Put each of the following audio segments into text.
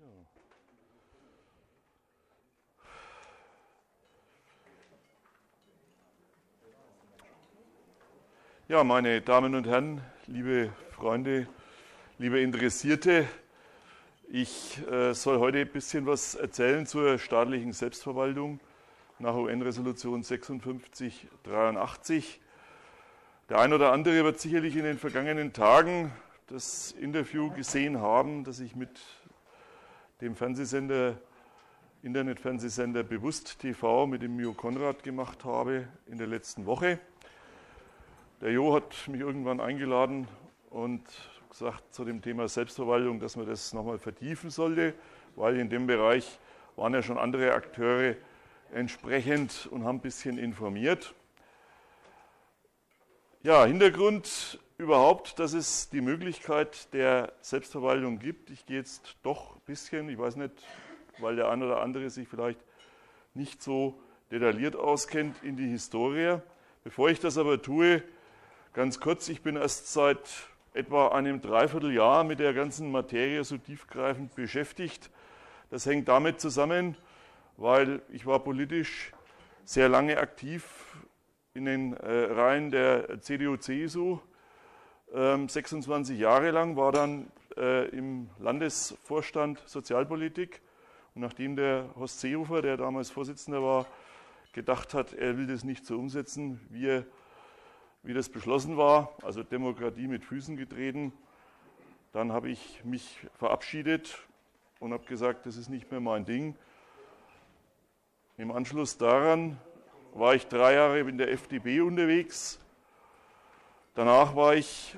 Ja. Ja, meine Damen und Herren, liebe Freunde, liebe Interessierte, ich soll heute ein bisschen was erzählen zur staatlichen Selbstverwaltung nach UN-Resolution 5683. Der ein oder andere wird sicherlich in den vergangenen Tagen das Interview gesehen haben, das ich mit dem Fernsehsender, Internetfernsehsender BewusstTV mit dem Mio Konrad gemacht habe in der letzten Woche. Der Jo hat mich irgendwann eingeladen und gesagt zu dem Thema Selbstverwaltung, dass man das nochmal vertiefen sollte, weil in dem Bereich waren ja schon andere Akteure entsprechend und haben ein bisschen informiert. Ja, Hintergrund überhaupt, dass es die Möglichkeit der Selbstverwaltung gibt. Ich gehe jetzt doch ein bisschen, ich weiß nicht, weil der ein oder andere sich vielleicht nicht so detailliert auskennt, in die Historie. Bevor ich das aber tue, ganz kurz, ich bin erst seit etwa einem Dreivierteljahr mit der ganzen Materie so tiefgreifend beschäftigt. Das hängt damit zusammen, weil ich war politisch sehr lange aktiv in den Reihen der CDU-CSU. 26 Jahre lang war dann im Landesvorstand Sozialpolitik. Und nachdem der Horst Seehofer, der damals Vorsitzender war, gedacht hat, er will das nicht so umsetzen, wie das beschlossen war, also Demokratie mit Füßen getreten. Dann habe ich mich verabschiedet und habe gesagt, das ist nicht mehr mein Ding. Im Anschluss daran war ich 3 Jahre in der FDP unterwegs. Danach war ich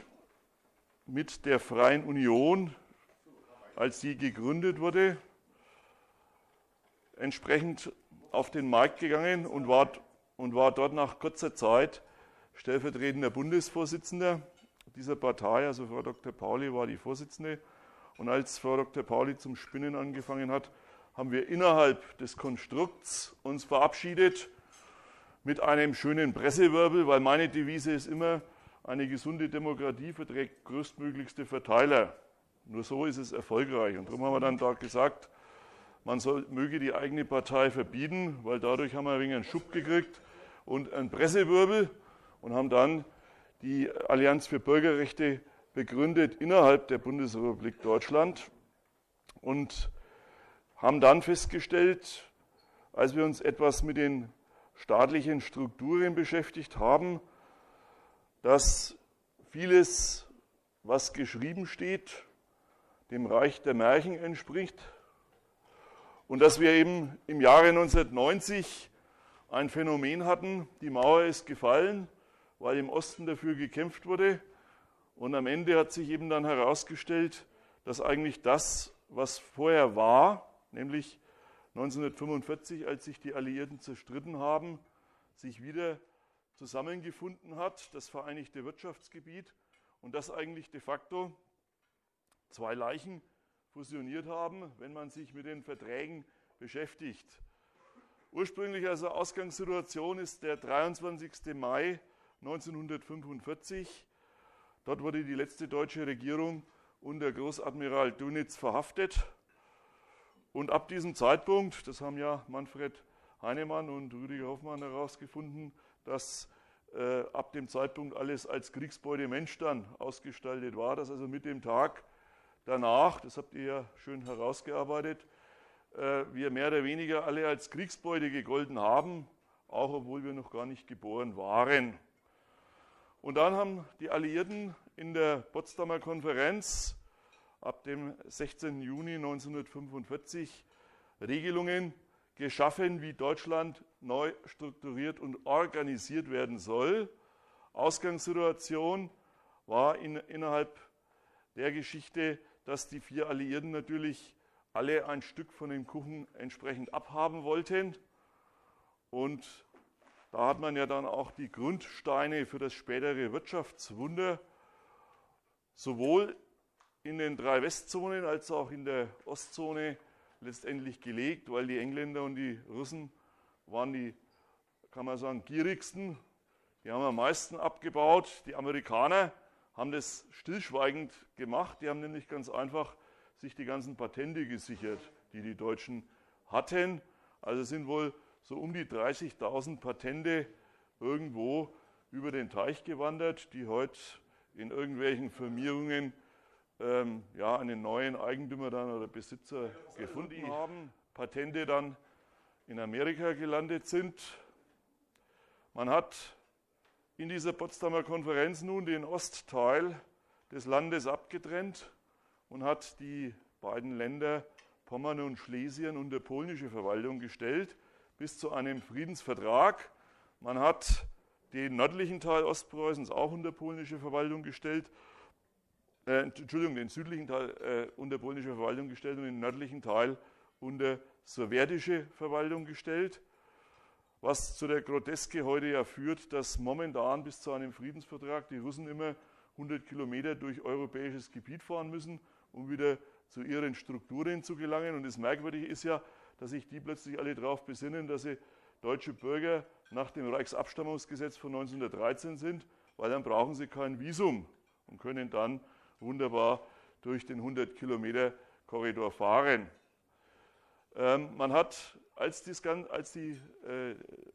mit der Freien Union, als sie gegründet wurde, entsprechend auf den Markt gegangen und war dort nach kurzer Zeit stellvertretender Bundesvorsitzender dieser Partei. Also Frau Dr. Pauli war die Vorsitzende. Und als Frau Dr. Pauli zum Spinnen angefangen hat, haben wir innerhalb des Konstrukts uns verabschiedet mit einem schönen Pressewirbel, weil meine Devise ist immer, eine gesunde Demokratie verträgt größtmöglichste Verteiler. Nur so ist es erfolgreich. Und darum haben wir dann da gesagt, man möge die eigene Partei verbieten, weil dadurch haben wir ein wenig einen Schub gekriegt und einen Pressewirbel und haben dann die Allianz für Bürgerrechte begründet innerhalb der Bundesrepublik Deutschland und haben dann festgestellt, als wir uns etwas mit den staatlichen Strukturen beschäftigt haben, dass vieles, was geschrieben steht, dem Reich der Märchen entspricht. Und dass wir eben im Jahre 1990 ein Phänomen hatten, die Mauer ist gefallen, weil im Osten dafür gekämpft wurde. Und am Ende hat sich eben dann herausgestellt, dass eigentlich das, was vorher war, nämlich 1945, als sich die Alliierten zerstritten haben, sich wieder zusammengefunden hat, das vereinigte Wirtschaftsgebiet, und dass eigentlich de facto zwei Leichen fusioniert haben, wenn man sich mit den Verträgen beschäftigt. Ursprünglich also Ausgangssituation ist der 23. Mai 1945. Dort wurde die letzte deutsche Regierung unter Großadmiral Dönitz verhaftet. Und ab diesem Zeitpunkt, das haben ja Manfred Heinemann und Rüdiger Hoffmann herausgefunden, dass ab dem Zeitpunkt alles als Kriegsbeute Mensch dann ausgestaltet war, dass also mit dem Tag danach, das habt ihr ja schön herausgearbeitet, wir mehr oder weniger alle als Kriegsbeute gegolten haben, auch obwohl wir noch gar nicht geboren waren. Und dann haben die Alliierten in der Potsdamer Konferenz ab dem 16. Juni 1945 Regelungen geschaffen, wie Deutschland neu strukturiert und organisiert werden soll. Ausgangssituation war innerhalb der Geschichte, dass die 4 Alliierten natürlich alle ein Stück von dem Kuchen entsprechend abhaben wollten. Und da hat man ja dann auch die Grundsteine für das spätere Wirtschaftswunder sowohl in den 3 Westzonen als auch in der Ostzone letztendlich gelegt, weil die Engländer und die Russen waren die, kann man sagen, gierigsten. Die haben am meisten abgebaut. Die Amerikaner haben das stillschweigend gemacht. Die haben nämlich ganz einfach sich die ganzen Patente gesichert, die die Deutschen hatten. Also sind wohl so um die 30.000 Patente irgendwo über den Teich gewandert, die heute in irgendwelchen Firmierungen einen neuen Eigentümer dann oder Besitzer gefunden haben, Patente dann in Amerika gelandet sind. Man hat in dieser Potsdamer Konferenz nun den Ostteil des Landes abgetrennt und hat die beiden Länder Pommern und Schlesien unter polnische Verwaltung gestellt, bis zu einem Friedensvertrag. Man hat den nördlichen Teil Ostpreußens auch unter polnische Verwaltung gestellt, den südlichen Teil unter polnische Verwaltung gestellt und den nördlichen Teil unter sowjetische Verwaltung gestellt, was zu der Groteske heute ja führt, dass momentan bis zu einem Friedensvertrag die Russen immer 100 Kilometer durch europäisches Gebiet fahren müssen, um wieder zu ihren Strukturen zu gelangen. Und das Merkwürdige ist ja, dass sich die plötzlich alle darauf besinnen, dass sie deutsche Bürger nach dem Reichsabstammungsgesetz von 1913 sind, weil dann brauchen sie kein Visum und können dann wunderbar durch den 100-Kilometer-Korridor fahren. Man hat, als die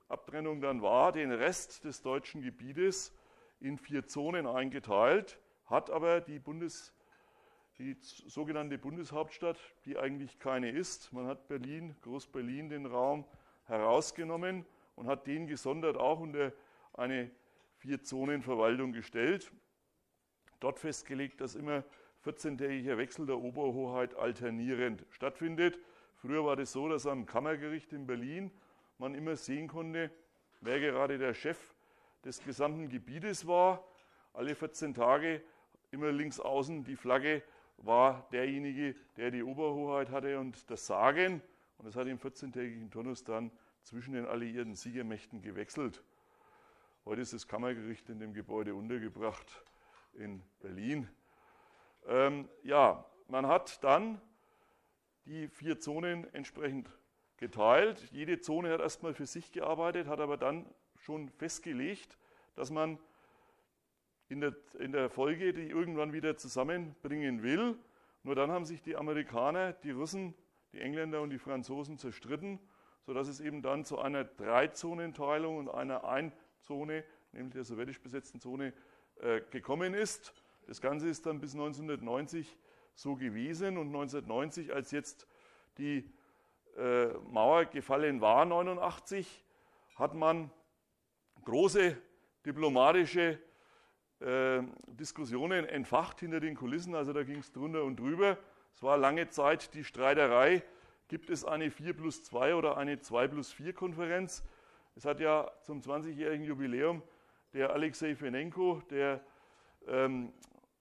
Abtrennung dann war, den Rest des deutschen Gebietes in 4 Zonen eingeteilt, hat aber die sogenannte Bundeshauptstadt, die eigentlich keine ist, man hat Berlin, Groß-Berlin, den Raum herausgenommen und hat den gesondert auch unter eine 4-Zonen-Verwaltung gestellt. Dort festgelegt, dass immer 14-tägiger Wechsel der Oberhoheit alternierend stattfindet. Früher war das so, dass am Kammergericht in Berlin man immer sehen konnte, wer gerade der Chef des gesamten Gebietes war. Alle 14 Tage immer links außen die Flagge war derjenige, der die Oberhoheit hatte und das Sagen. Und das hat im 14-tägigen Turnus dann zwischen den alliierten Siegermächten gewechselt. Heute ist das Kammergericht in dem Gebäude untergebracht in Berlin. Man hat dann die 4 Zonen entsprechend geteilt. Jede Zone hat erstmal für sich gearbeitet, hat aber dann schon festgelegt, dass man in der Folge die irgendwann wieder zusammenbringen will. Nur dann haben sich die Amerikaner, die Russen, die Engländer und die Franzosen zerstritten, sodass es eben dann zu einer 3-Zonen-Teilung und einer 1-Zone, nämlich der sowjetisch besetzten Zone, gekommen ist. Das Ganze ist dann bis 1990 so gewesen und 1990, als jetzt die Mauer gefallen war, 1989, hat man große diplomatische Diskussionen entfacht hinter den Kulissen, also da ging es drunter und drüber. Es war lange Zeit die Streiterei, gibt es eine 4+2 oder eine 2+4 Konferenz. Es hat ja zum 20-jährigen Jubiläum der Alexej Fenenko, der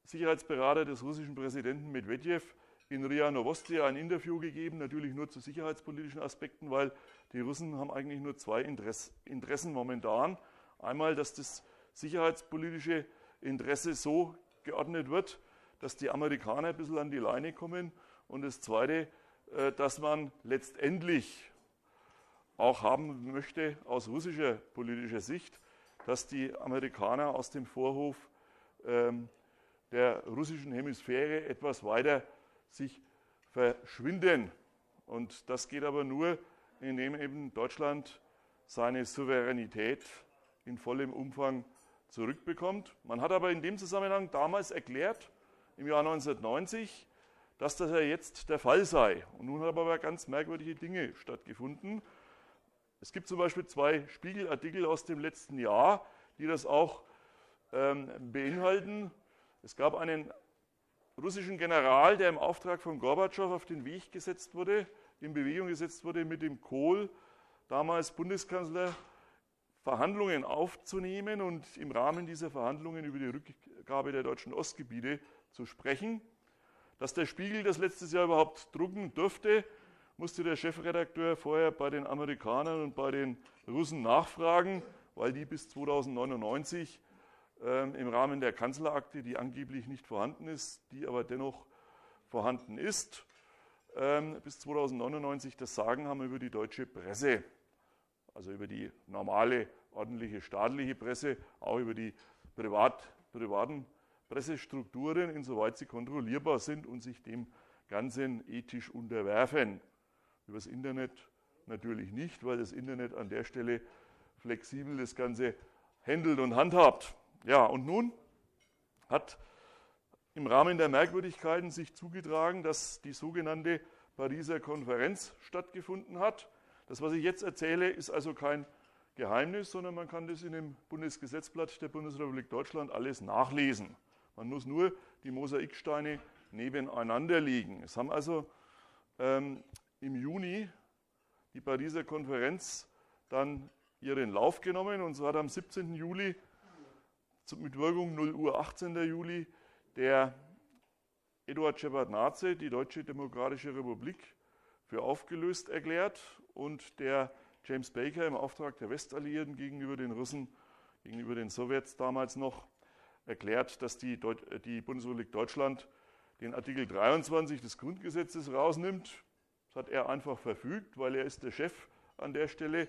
Sicherheitsberater des russischen Präsidenten Medvedev, in Ria Novosti ein Interview gegeben, natürlich nur zu sicherheitspolitischen Aspekten, weil die Russen haben eigentlich nur 2 Interessen momentan. Einmal, dass das sicherheitspolitische Interesse so geordnet wird, dass die Amerikaner ein bisschen an die Leine kommen. Und das Zweite, dass man letztendlich auch haben möchte, aus russischer politischer Sicht, dass die Amerikaner aus dem Vorhof der russischen Hemisphäre etwas weiter sich verschwinden. Und das geht aber nur, indem eben Deutschland seine Souveränität in vollem Umfang zurückbekommt. Man hat aber in dem Zusammenhang damals erklärt, im Jahr 1990, dass das ja jetzt der Fall sei. Und nun haben aber ganz merkwürdige Dinge stattgefunden. Es gibt zum Beispiel 2 Spiegelartikel aus dem letzten Jahr, die das auch beinhalten. Es gab einen russischen General, der im Auftrag von Gorbatschow auf den Weg gesetzt wurde, in Bewegung gesetzt wurde, mit dem Kohl, damals Bundeskanzler, Verhandlungen aufzunehmen und im Rahmen dieser Verhandlungen über die Rückgabe der deutschen Ostgebiete zu sprechen. Dass der Spiegel das letztes Jahr überhaupt drucken durfte, musste der Chefredakteur vorher bei den Amerikanern und bei den Russen nachfragen, weil die bis 2099 im Rahmen der Kanzlerakte, die angeblich nicht vorhanden ist, die aber dennoch vorhanden ist, bis 2099 das Sagen haben über die deutsche Presse, also über die normale, ordentliche, staatliche Presse, auch über die privaten Pressestrukturen, insoweit sie kontrollierbar sind und sich dem Ganzen ethisch unterwerfen. Übers Internet natürlich nicht, weil das Internet an der Stelle flexibel das Ganze handelt und handhabt. Ja, und nun hat im Rahmen der Merkwürdigkeiten sich zugetragen, dass die sogenannte Pariser Konferenz stattgefunden hat. Das, was ich jetzt erzähle, ist also kein Geheimnis, sondern man kann das in dem Bundesgesetzblatt der Bundesrepublik Deutschland alles nachlesen. Man muss nur die Mosaiksteine nebeneinander legen. Es haben also im Juni die Pariser Konferenz dann ihren Lauf genommen und so hat am 17. Juli mit Wirkung 0 Uhr 18. Juli der Eduard Schewardnadse die Deutsche Demokratische Republik für aufgelöst erklärt und der James Baker im Auftrag der Westalliierten gegenüber den Russen, gegenüber den Sowjets damals noch, erklärt, dass die Bundesrepublik Deutschland den Artikel 23 des Grundgesetzes rausnimmt. Das hat er einfach verfügt, weil er ist der Chef an der Stelle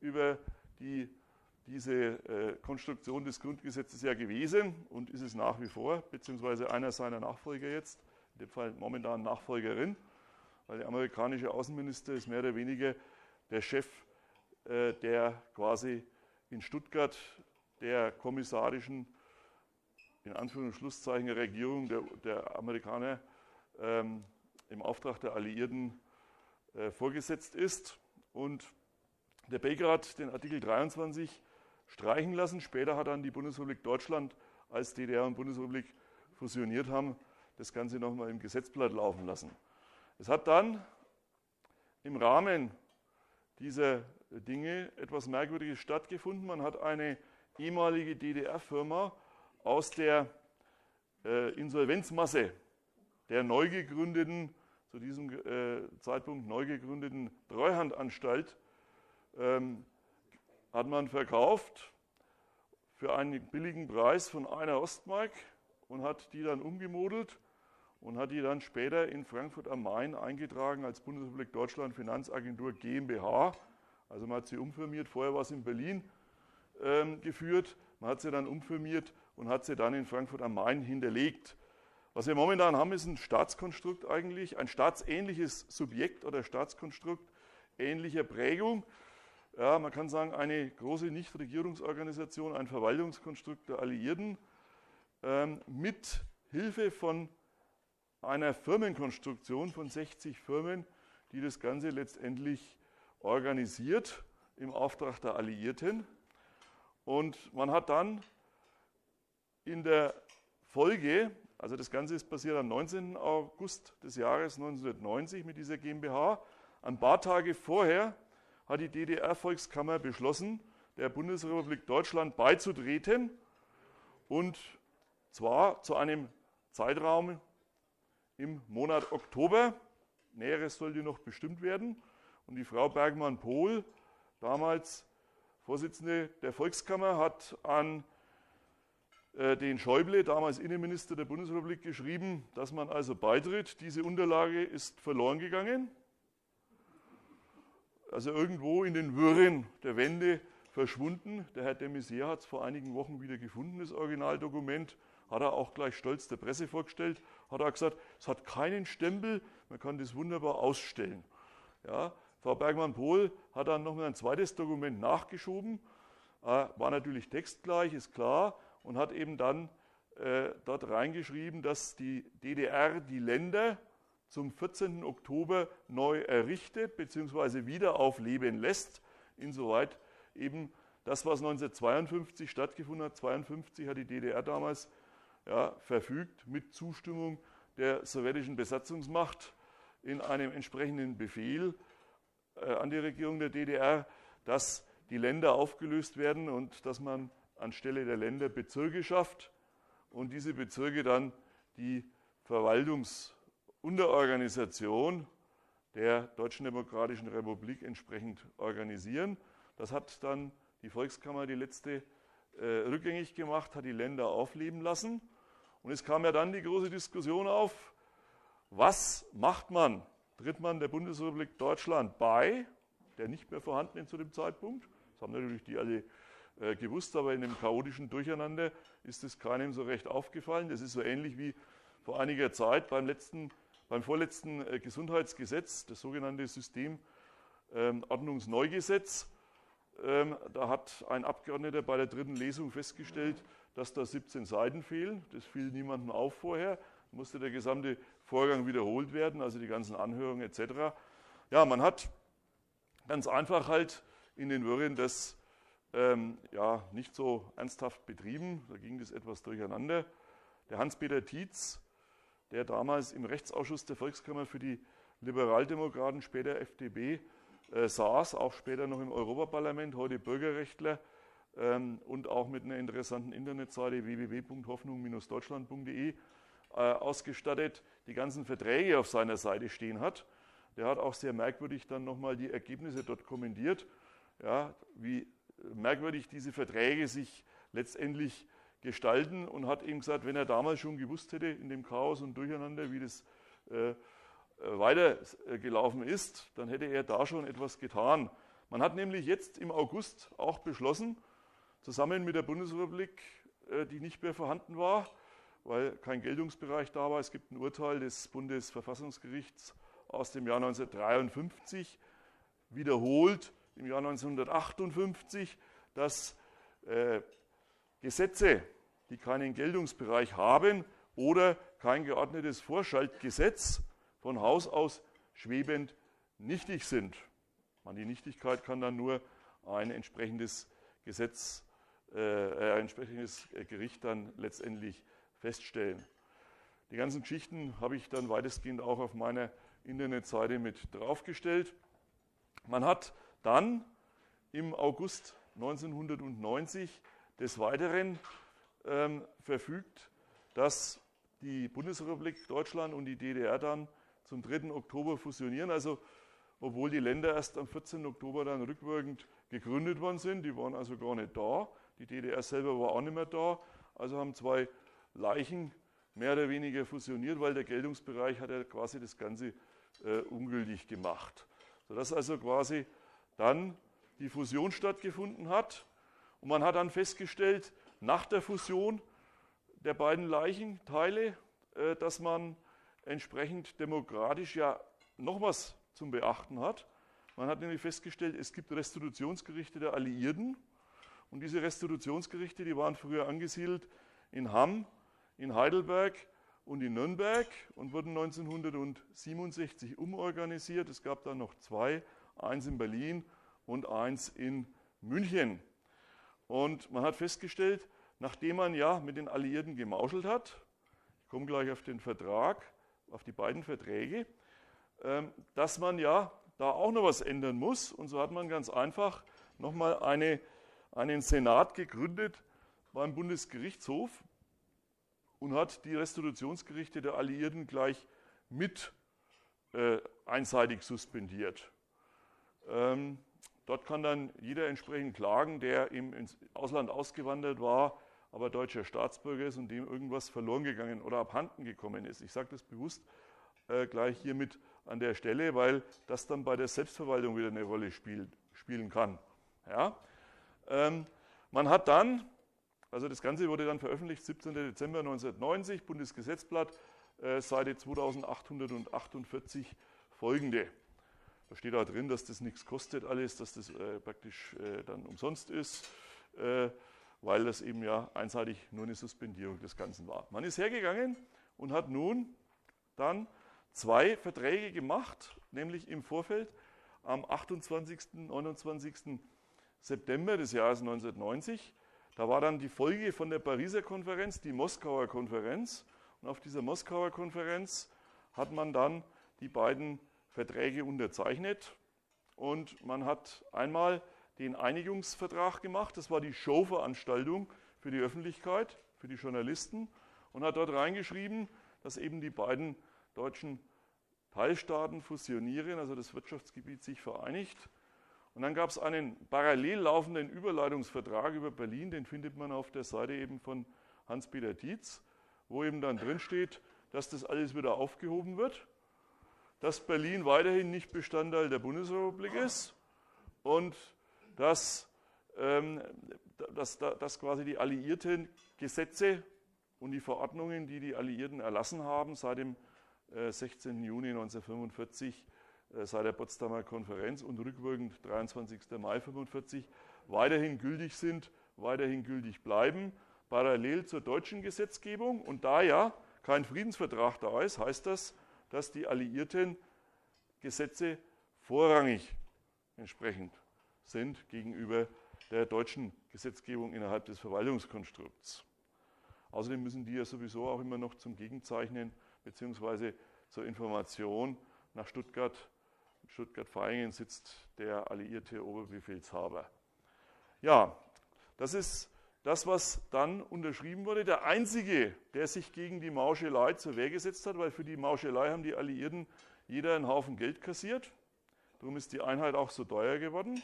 über diese Konstruktion des Grundgesetzes ja gewesen und ist es nach wie vor, beziehungsweise einer seiner Nachfolger jetzt, in dem Fall momentan Nachfolgerin, weil der amerikanische Außenminister ist mehr oder weniger der Chef, der quasi in Stuttgart der kommissarischen, in Anführungs- und Schlusszeichen, Regierung der Amerikaner im Auftrag der Alliierten vorgesetzt ist. Und der Baker hat den Artikel 23 streichen lassen. Später hat dann die Bundesrepublik Deutschland, als DDR und Bundesrepublik fusioniert haben, das Ganze nochmal im Gesetzblatt laufen lassen. Es hat dann im Rahmen dieser Dinge etwas Merkwürdiges stattgefunden. Man hat eine ehemalige DDR-Firma aus der Insolvenzmasse der neu gegründeten, zu diesem Zeitpunkt neu gegründeten Treuhandanstalt hat man verkauft für einen billigen Preis von einer Ostmark und hat die dann umgemodelt und hat die dann später in Frankfurt am Main eingetragen als Bundesrepublik Deutschland Finanzagentur GmbH. Also man hat sie umfirmiert, vorher war es in Berlin geführt, man hat sie dann umfirmiert und hat sie dann in Frankfurt am Main hinterlegt. Was wir momentan haben, ist ein Staatskonstrukt eigentlich, ein staatsähnliches Subjekt oder Staatskonstrukt ähnlicher Prägung. Ja, man kann sagen, eine große Nichtregierungsorganisation, ein Verwaltungskonstrukt der Alliierten mit Hilfe von einer Firmenkonstruktion von 60 Firmen, die das Ganze letztendlich organisiert im Auftrag der Alliierten. Und man hat dann in der Folge, also das Ganze ist passiert am 19. August des Jahres 1990 mit dieser GmbH, ein paar Tage vorher hat die DDR-Volkskammer beschlossen, der Bundesrepublik Deutschland beizutreten, und zwar zu einem Zeitraum im Monat Oktober. Näheres sollte noch bestimmt werden. Und die Frau Bergmann-Pohl, damals Vorsitzende der Volkskammer, hat an den Schäuble, damals Innenminister der Bundesrepublik, geschrieben, dass man also beitritt. Diese Unterlage ist verloren gegangen. Also irgendwo in den Wirren der Wände verschwunden. Der Herr de Maizière hat es vor einigen Wochen wieder gefunden, das Originaldokument. Hat er auch gleich stolz der Presse vorgestellt. Hat er gesagt, es hat keinen Stempel, man kann das wunderbar ausstellen. Ja, Frau Bergmann-Pohl hat dann nochmal ein zweites Dokument nachgeschoben. War natürlich textgleich, ist klar. Und hat eben dann dort reingeschrieben, dass die DDR die Länder zum 14. Oktober neu errichtet bzw. wieder aufleben lässt, insoweit eben das, was 1952 stattgefunden hat. 1952 hat die DDR damals ja verfügt, mit Zustimmung der sowjetischen Besatzungsmacht in einem entsprechenden Befehl an die Regierung der DDR, dass die Länder aufgelöst werden und dass man anstelle der Länder Bezirke schafft und diese Bezirke dann die Verwaltungsunterorganisation der Deutschen Demokratischen Republik entsprechend organisieren. Das hat dann die Volkskammer, die letzte, rückgängig gemacht, hat die Länder aufleben lassen. Und es kam ja dann die große Diskussion auf, was macht man? Tritt man der Bundesrepublik Deutschland bei, der nicht mehr vorhandenen zu dem Zeitpunkt? Das haben natürlich die alle gewusst, aber in dem chaotischen Durcheinander ist es keinem so recht aufgefallen. Das ist so ähnlich wie vor einiger Zeit beim letzten beim vorletzten Gesundheitsgesetz, das sogenannte Systemordnungsneugesetz, da hat ein Abgeordneter bei der dritten Lesung festgestellt, dass da 17 Seiten fehlen. Das fiel niemandem auf vorher. Musste der gesamte Vorgang wiederholt werden, also die ganzen Anhörungen etc. Ja, man hat ganz einfach halt in den Wirren das nicht so ernsthaft betrieben. Da ging das etwas durcheinander. Der Hans-Peter Tietz, der damals im Rechtsausschuss der Volkskammer für die Liberaldemokraten, später FDP, saß, auch später noch im Europaparlament, heute Bürgerrechtler und auch mit einer interessanten Internetseite www.hoffnung-deutschland.de ausgestattet, die ganzen Verträge auf seiner Seite stehen hat. Der hat auch sehr merkwürdig dann nochmal die Ergebnisse dort kommentiert, ja, wie merkwürdig diese Verträge sich letztendlich gestalten, und hat eben gesagt, wenn er damals schon gewusst hätte, in dem Chaos und Durcheinander, wie das weitergelaufen ist, dann hätte er da schon etwas getan. Man hat nämlich jetzt im August auch beschlossen, zusammen mit der Bundesrepublik, die nicht mehr vorhanden war, weil kein Geltungsbereich da war. Es gibt ein Urteil des Bundesverfassungsgerichts aus dem Jahr 1953, wiederholt im Jahr 1958, dass Gesetze, die keinen Geltungsbereich haben oder kein geordnetes Vorschaltgesetz, von Haus aus schwebend nichtig sind. An die Nichtigkeit kann dann nur ein entsprechendes Gesetz, entsprechendes Gericht dann letztendlich feststellen. Die ganzen Geschichten habe ich dann weitestgehend auch auf meiner Internetseite mit draufgestellt. Man hat dann im August 1990 des Weiteren verfügt, dass die Bundesrepublik Deutschland und die DDR dann zum 3. Oktober fusionieren. Also, obwohl die Länder erst am 14. Oktober dann rückwirkend gegründet worden sind, die waren also gar nicht da. Die DDR selber war auch nicht mehr da. Also haben zwei Leichen mehr oder weniger fusioniert, weil der Geltungsbereich hat ja quasi das Ganze ungültig gemacht. Sodass also quasi dann die Fusion stattgefunden hat. Und man hat dann festgestellt, nach der Fusion der beiden Leichenteile, dass man entsprechend demokratisch ja noch was zum Beachten hat. Man hat nämlich festgestellt, es gibt Restitutionsgerichte der Alliierten. Und diese Restitutionsgerichte, die waren früher angesiedelt in Hamm, in Heidelberg und in Nürnberg und wurden 1967 umorganisiert. Es gab dann noch zwei, eins in Berlin und eins in München. Und man hat festgestellt, nachdem man ja mit den Alliierten gemauschelt hat, ich komme gleich auf den Vertrag, auf die beiden Verträge, dass man ja da auch noch was ändern muss. Und so hat man ganz einfach nochmal einen Senat gegründet beim Bundesgerichtshof und hat die Restitutionsgerichte der Alliierten gleich mit einseitig suspendiert. Dort kann dann jeder entsprechend klagen, der eben ins Ausland ausgewandert war, aber deutscher Staatsbürger ist und dem irgendwas verloren gegangen oder abhanden gekommen ist. Ich sage das bewusst gleich hiermit an der Stelle, weil das dann bei der Selbstverwaltung wieder eine Rolle spielen kann. Ja? Man hat dann, also das Ganze wurde dann veröffentlicht, 17. Dezember 1990, Bundesgesetzblatt, Seite 2848 folgende. Da steht da drin, dass das nichts kostet alles, dass das praktisch dann umsonst ist, weil das eben ja einseitig nur eine Suspendierung des Ganzen war. Man ist hergegangen und hat nun dann zwei Verträge gemacht, nämlich im Vorfeld am 28. und 29. September des Jahres 1990. Da war dann die Folge von der Pariser Konferenz, die Moskauer Konferenz. Und auf dieser Moskauer Konferenz hat man dann die beiden Verträge unterzeichnet. Und man hat einmal den Einigungsvertrag gemacht. Das war die Showveranstaltung für die Öffentlichkeit, für die Journalisten. Und hat dort reingeschrieben, dass eben die beiden deutschen Teilstaaten fusionieren, also das Wirtschaftsgebiet sich vereinigt. Und dann gab es einen parallel laufenden Überleitungsvertrag über Berlin, den findet man auf der Seite eben von Hans-Peter Tietz, wo eben dann drin steht, dass das alles wieder aufgehoben wird, dass Berlin weiterhin nicht Bestandteil der Bundesrepublik ist und dass quasi die alliierten Gesetze und die Verordnungen, die die Alliierten erlassen haben, seit dem 16. Juni 1945 seit der Potsdamer Konferenz und rückwirkend 23. Mai 1945 weiterhin gültig sind, weiterhin gültig bleiben, parallel zur deutschen Gesetzgebung. Und da ja kein Friedensvertrag da ist, heißt das, dass die alliierten Gesetze vorrangig entsprechend sind gegenüber der deutschen Gesetzgebung innerhalb des Verwaltungskonstrukts. Außerdem müssen die ja sowieso auch immer noch zum Gegenzeichnen bzw. zur Information nach Stuttgart. In Stuttgart-Vaihingen sitzt der alliierte Oberbefehlshaber. Ja, das ist das, was dann unterschrieben wurde. Der Einzige, der sich gegen die Mauschelei zur Wehr gesetzt hat, weil für die Mauschelei haben die Alliierten jeder einen Haufen Geld kassiert. Darum ist die Einheit auch so teuer geworden.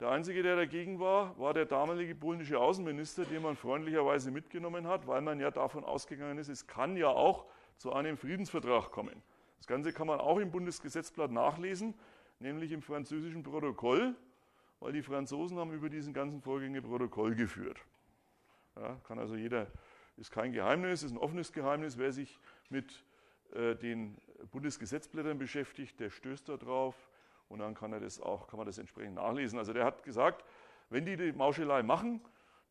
Der Einzige, der dagegen war, war der damalige polnische Außenminister, den man freundlicherweise mitgenommen hat, weil man ja davon ausgegangen ist, es kann ja auch zu einem Friedensvertrag kommen. Das Ganze kann man auch im Bundesgesetzblatt nachlesen, nämlich im französischen Protokoll, weil die Franzosen haben über diesen ganzen Vorgänge Protokoll geführt. Ja, kann also jeder, ist kein Geheimnis, ist ein offenes Geheimnis. Wer sich mit den Bundesgesetzblättern beschäftigt, der stößt da drauf. Und dann kann er das auch, kann man das entsprechend nachlesen. Also der hat gesagt, wenn die Mauschelei machen,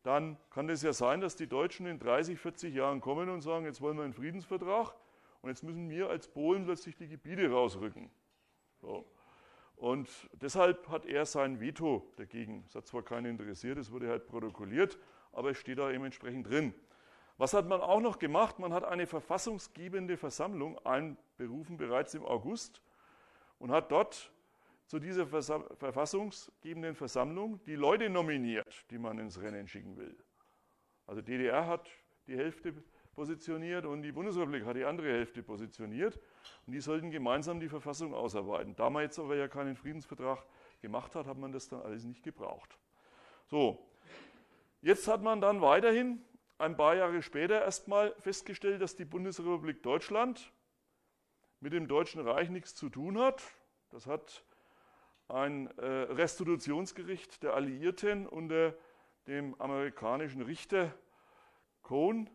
dann kann es ja sein, dass die Deutschen in 30, 40 Jahren kommen und sagen, jetzt wollen wir einen Friedensvertrag und jetzt müssen wir als Polen plötzlich die Gebiete rausrücken. So. Und deshalb hat er sein Veto dagegen. Das hat zwar keinen interessiert, es wurde halt protokolliert, aber es steht da eben entsprechend drin. Was hat man auch noch gemacht? Man hat eine verfassungsgebende Versammlung einberufen, bereits im August, und hat dort zu dieser verfassungsgebenden Versammlung die Leute nominiert, die man ins Rennen schicken will. Also DDR hat die Hälfte positioniert und die Bundesrepublik hat die andere Hälfte positioniert. Und die sollten gemeinsam die Verfassung ausarbeiten. Da man jetzt aber ja keinen Friedensvertrag gemacht hat, hat man das dann alles nicht gebraucht. So, jetzt hat man dann weiterhin ein paar Jahre später erstmal festgestellt, dass die Bundesrepublik Deutschland mit dem Deutschen Reich nichts zu tun hat. Das hat ein Restitutionsgericht der Alliierten unter dem amerikanischen Richter Cohn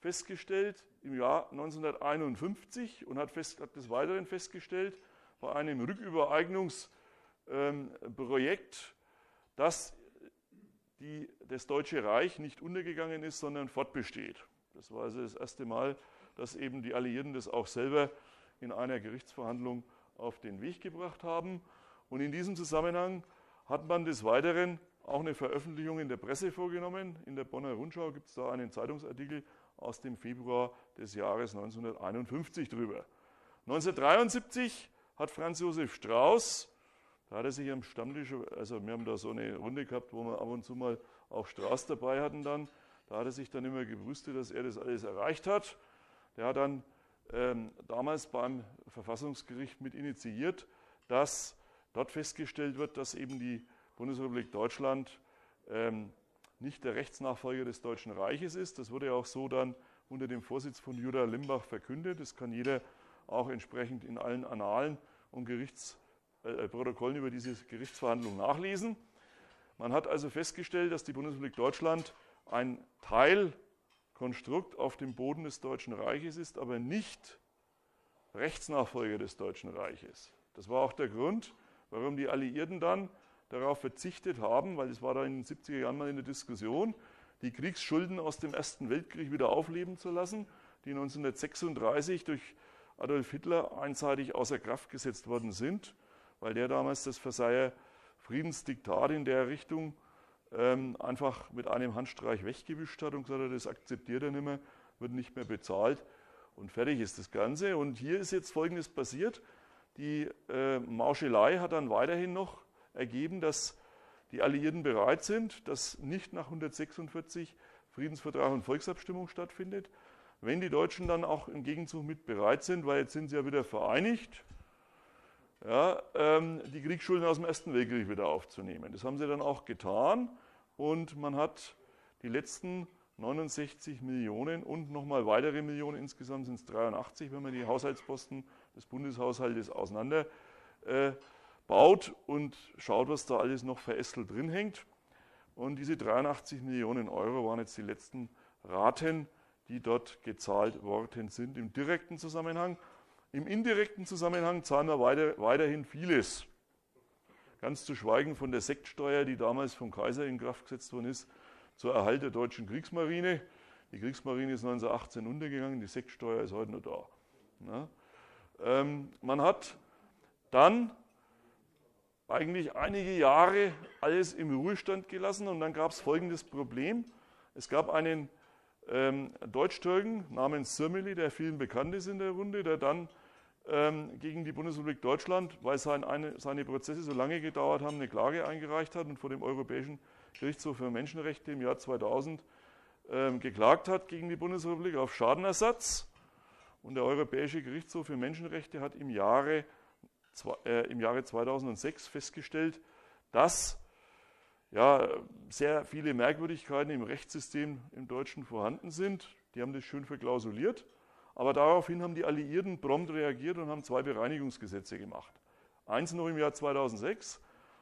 festgestellt im Jahr 1951 und hat des Weiteren festgestellt bei einem Rückübereignungsprojekt, dass das Deutsche Reich nicht untergegangen ist, sondern fortbesteht. Das war also das erste Mal, dass eben die Alliierten das auch selber in einer Gerichtsverhandlung auf den Weg gebracht haben. Und in diesem Zusammenhang hat man des Weiteren auch eine Veröffentlichung in der Presse vorgenommen. In der Bonner Rundschau gibt es da einen Zeitungsartikel aus dem Februar des Jahres 1951 drüber. 1973 hat Franz Josef Strauß, da hat er sich am Stammtisch, also wir haben da so eine Runde gehabt, wo wir ab und zu mal auch Strauß dabei hatten dann, da hat er sich dann immer gebrüstet, dass er das alles erreicht hat. Der hat dann damals beim Verfassungsgericht mit initiiert, dass dort festgestellt wird, dass eben die Bundesrepublik Deutschland nicht der Rechtsnachfolger des Deutschen Reiches ist. Das wurde ja auch so dann unter dem Vorsitz von Judah Limbach verkündet. Das kann jeder auch entsprechend in allen Annalen und Gerichtsprotokollen über diese Gerichtsverhandlung nachlesen. Man hat also festgestellt, dass die Bundesrepublik Deutschland ein Teilkonstrukt auf dem Boden des Deutschen Reiches ist, aber nicht Rechtsnachfolger des Deutschen Reiches. Das war auch der Grund, warum die Alliierten dann darauf verzichtet haben, weil es war da in den 70er Jahren mal in der Diskussion, die Kriegsschulden aus dem Ersten Weltkrieg wieder aufleben zu lassen, die 1936 durch Adolf Hitler einseitig außer Kraft gesetzt worden sind, weil der damals das Versailler Friedensdiktat in der Richtung einfach mit einem Handstreich weggewischt hat und gesagt hat, das akzeptiert er nicht mehr, wird nicht mehr bezahlt und fertig ist das Ganze. Und hier ist jetzt Folgendes passiert. Die Mauschelei hat dann weiterhin noch ergeben, dass die Alliierten bereit sind, dass nicht nach 146 Friedensvertrag und Volksabstimmung stattfindet, wenn die Deutschen dann auch im Gegenzug mit bereit sind, weil jetzt sind sie ja wieder vereinigt, ja, die Kriegsschulden aus dem Ersten Weltkrieg wieder aufzunehmen. Das haben sie dann auch getan und man hat die letzten 69 Millionen und nochmal weitere Millionen, insgesamt sind es 83, wenn man die Haushaltsposten des Bundeshaushaltes auseinander baut und schaut, was da alles noch verästelt drin hängt. Und diese 83 Millionen Euro waren jetzt die letzten Raten, die dort gezahlt worden sind im direkten Zusammenhang. Im indirekten Zusammenhang zahlen wir weiterhin vieles. Ganz zu schweigen von der Sektsteuer, die damals vom Kaiser in Kraft gesetzt worden ist, zur Erhalt der deutschen Kriegsmarine. Die Kriegsmarine ist 1918 untergegangen, die Sektsteuer ist heute noch da. Ja. Man hat dann eigentlich einige Jahre alles im Ruhestand gelassen und dann gab es folgendes Problem. Es gab einen Deutsch-Türken namens Sirmili, der vielen bekannt ist in der Runde, der dann gegen die Bundesrepublik Deutschland, weil seine Prozesse so lange gedauert haben, eine Klage eingereicht hat und vor dem Europäischen Gerichtshof für Menschenrechte im Jahr 2000 geklagt hat gegen die Bundesrepublik auf Schadenersatz. Und der Europäische Gerichtshof für Menschenrechte hat im Jahre 2006 festgestellt, dass ja, sehr viele Merkwürdigkeiten im Rechtssystem im Deutschen vorhanden sind. Die haben das schön verklausuliert. Aber daraufhin haben die Alliierten prompt reagiert und haben zwei Bereinigungsgesetze gemacht. Eins noch im Jahr 2006,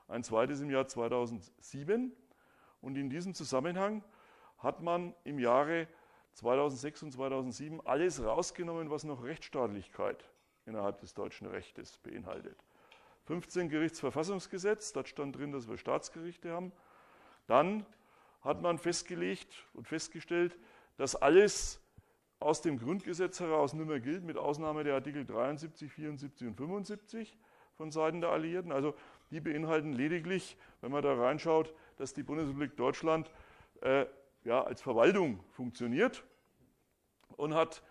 ein zweites im Jahr 2007. Und in diesem Zusammenhang hat man im Jahre 2006 und 2007 alles rausgenommen, was noch Rechtsstaatlichkeit innerhalb des deutschen Rechtes beinhaltet. 15 Gerichtsverfassungsgesetz, da stand drin, dass wir Staatsgerichte haben. Dann hat man festgelegt und festgestellt, dass alles aus dem Grundgesetz heraus nicht mehr gilt, mit Ausnahme der Artikel 73, 74 und 75 von Seiten der Alliierten. Also die beinhalten lediglich, wenn man da reinschaut, dass die Bundesrepublik Deutschland als Verwaltung funktioniert und hat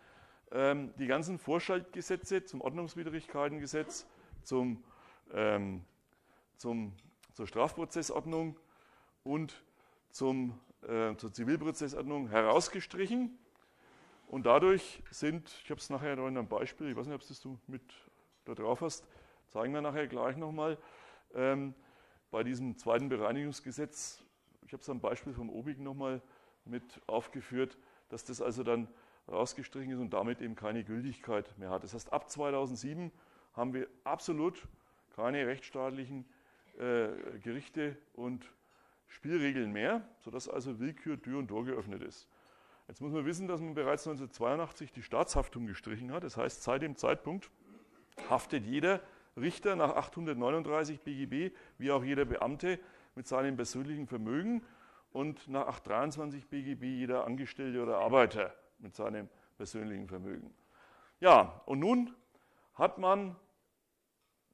die ganzen Vorschaltgesetze zum Ordnungswidrigkeitengesetz, zur Strafprozessordnung und zur Zivilprozessordnung herausgestrichen. Und dadurch sind, ich habe es nachher noch in einem Beispiel, ich weiß nicht, ob das du mit da drauf hast, zeigen wir nachher gleich nochmal, bei diesem zweiten Bereinigungsgesetz, ich habe es am Beispiel vom Obig nochmal mit aufgeführt, dass das also dann rausgestrichen ist und damit eben keine Gültigkeit mehr hat. Das heißt, ab 2007 haben wir absolut keine rechtsstaatlichen Gerichte und Spielregeln mehr, sodass also Willkür Tür und Tor geöffnet ist. Jetzt muss man wissen, dass man bereits 1982 die Staatshaftung gestrichen hat. Das heißt, seit dem Zeitpunkt haftet jeder Richter nach 839 BGB, wie auch jeder Beamte, mit seinem persönlichen Vermögen und nach 823 BGB jeder Angestellte oder Arbeiter mit seinem persönlichen Vermögen. Ja, und nun hat man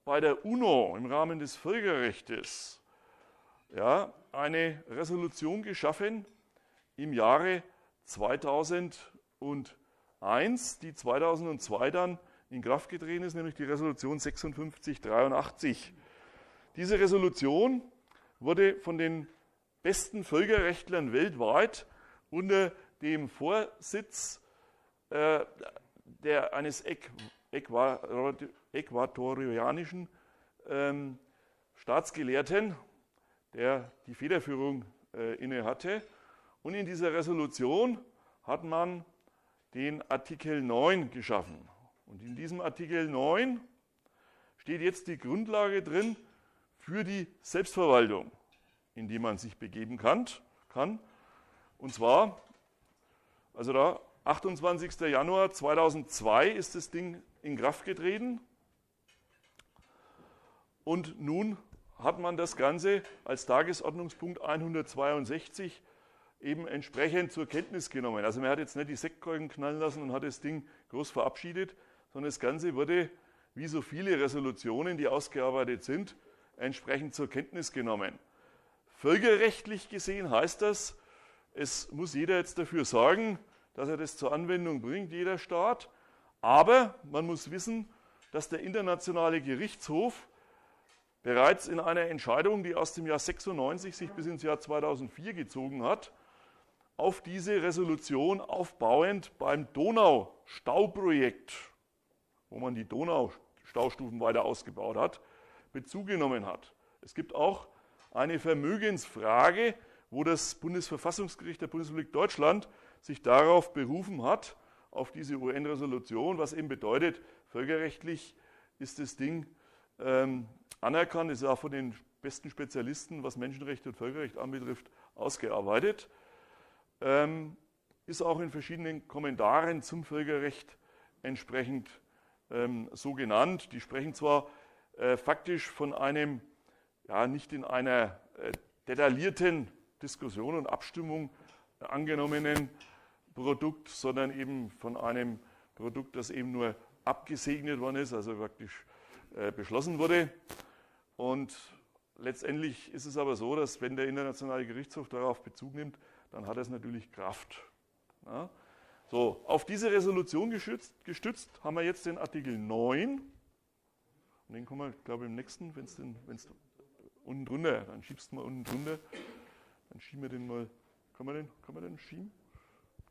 bei der UNO im Rahmen des Völkerrechts ja, eine Resolution geschaffen im Jahre 2001, die 2002 dann in Kraft getreten ist, nämlich die Resolution 5683. Diese Resolution wurde von den besten Völkerrechtlern weltweit unter dem Vorsitz eines äquatorianischen Staatsgelehrten, der die Federführung inne hatte. Und in dieser Resolution hat man den Artikel 9 geschaffen. Und in diesem Artikel 9 steht jetzt die Grundlage drin für die Selbstverwaltung, in die man sich begeben kann. Und zwar, also da, 28. Januar 2002 ist das Ding in Kraft getreten. Und nun hat man das Ganze als Tagesordnungspunkt 162 eben entsprechend zur Kenntnis genommen. Also man hat jetzt nicht die Sektkorken knallen lassen und hat das Ding groß verabschiedet, sondern das Ganze wurde, wie so viele Resolutionen, die ausgearbeitet sind, entsprechend zur Kenntnis genommen. Völkerrechtlich gesehen heißt das, es muss jeder jetzt dafür sorgen, dass er das zur Anwendung bringt, jeder Staat. Aber man muss wissen, dass der Internationale Gerichtshof bereits in einer Entscheidung, die aus dem Jahr 96 sich bis ins Jahr 2004 gezogen hat, auf diese Resolution aufbauend beim Donau-Stauprojekt, wo man die Donau-Staustufen weiter ausgebaut hat, Bezug genommen hat. Es gibt auch eine Vermögensfrage, wo das Bundesverfassungsgericht der Bundesrepublik Deutschland sich darauf berufen hat, auf diese UN-Resolution, was eben bedeutet, völkerrechtlich ist das Ding anerkannt, ist auch von den besten Spezialisten, was Menschenrechte und Völkerrecht anbetrifft, ausgearbeitet. Ist auch in verschiedenen Kommentaren zum Völkerrecht entsprechend so genannt. Die sprechen zwar faktisch von einem, ja, nicht in einer detaillierten Diskussion und Abstimmung angenommenen Produkt, sondern eben von einem Produkt, das eben nur abgesegnet worden ist, also praktisch beschlossen wurde. Und letztendlich ist es aber so, dass wenn der Internationale Gerichtshof darauf Bezug nimmt, dann hat er es natürlich Kraft. Ja? So, auf diese Resolution gestützt haben wir jetzt den Artikel 9. Und den kommen wir, glaube ich, im nächsten, wenn es unten drunter, dann schiebst du mal unten drunter. Dann schieben wir den mal. Kann man den schieben?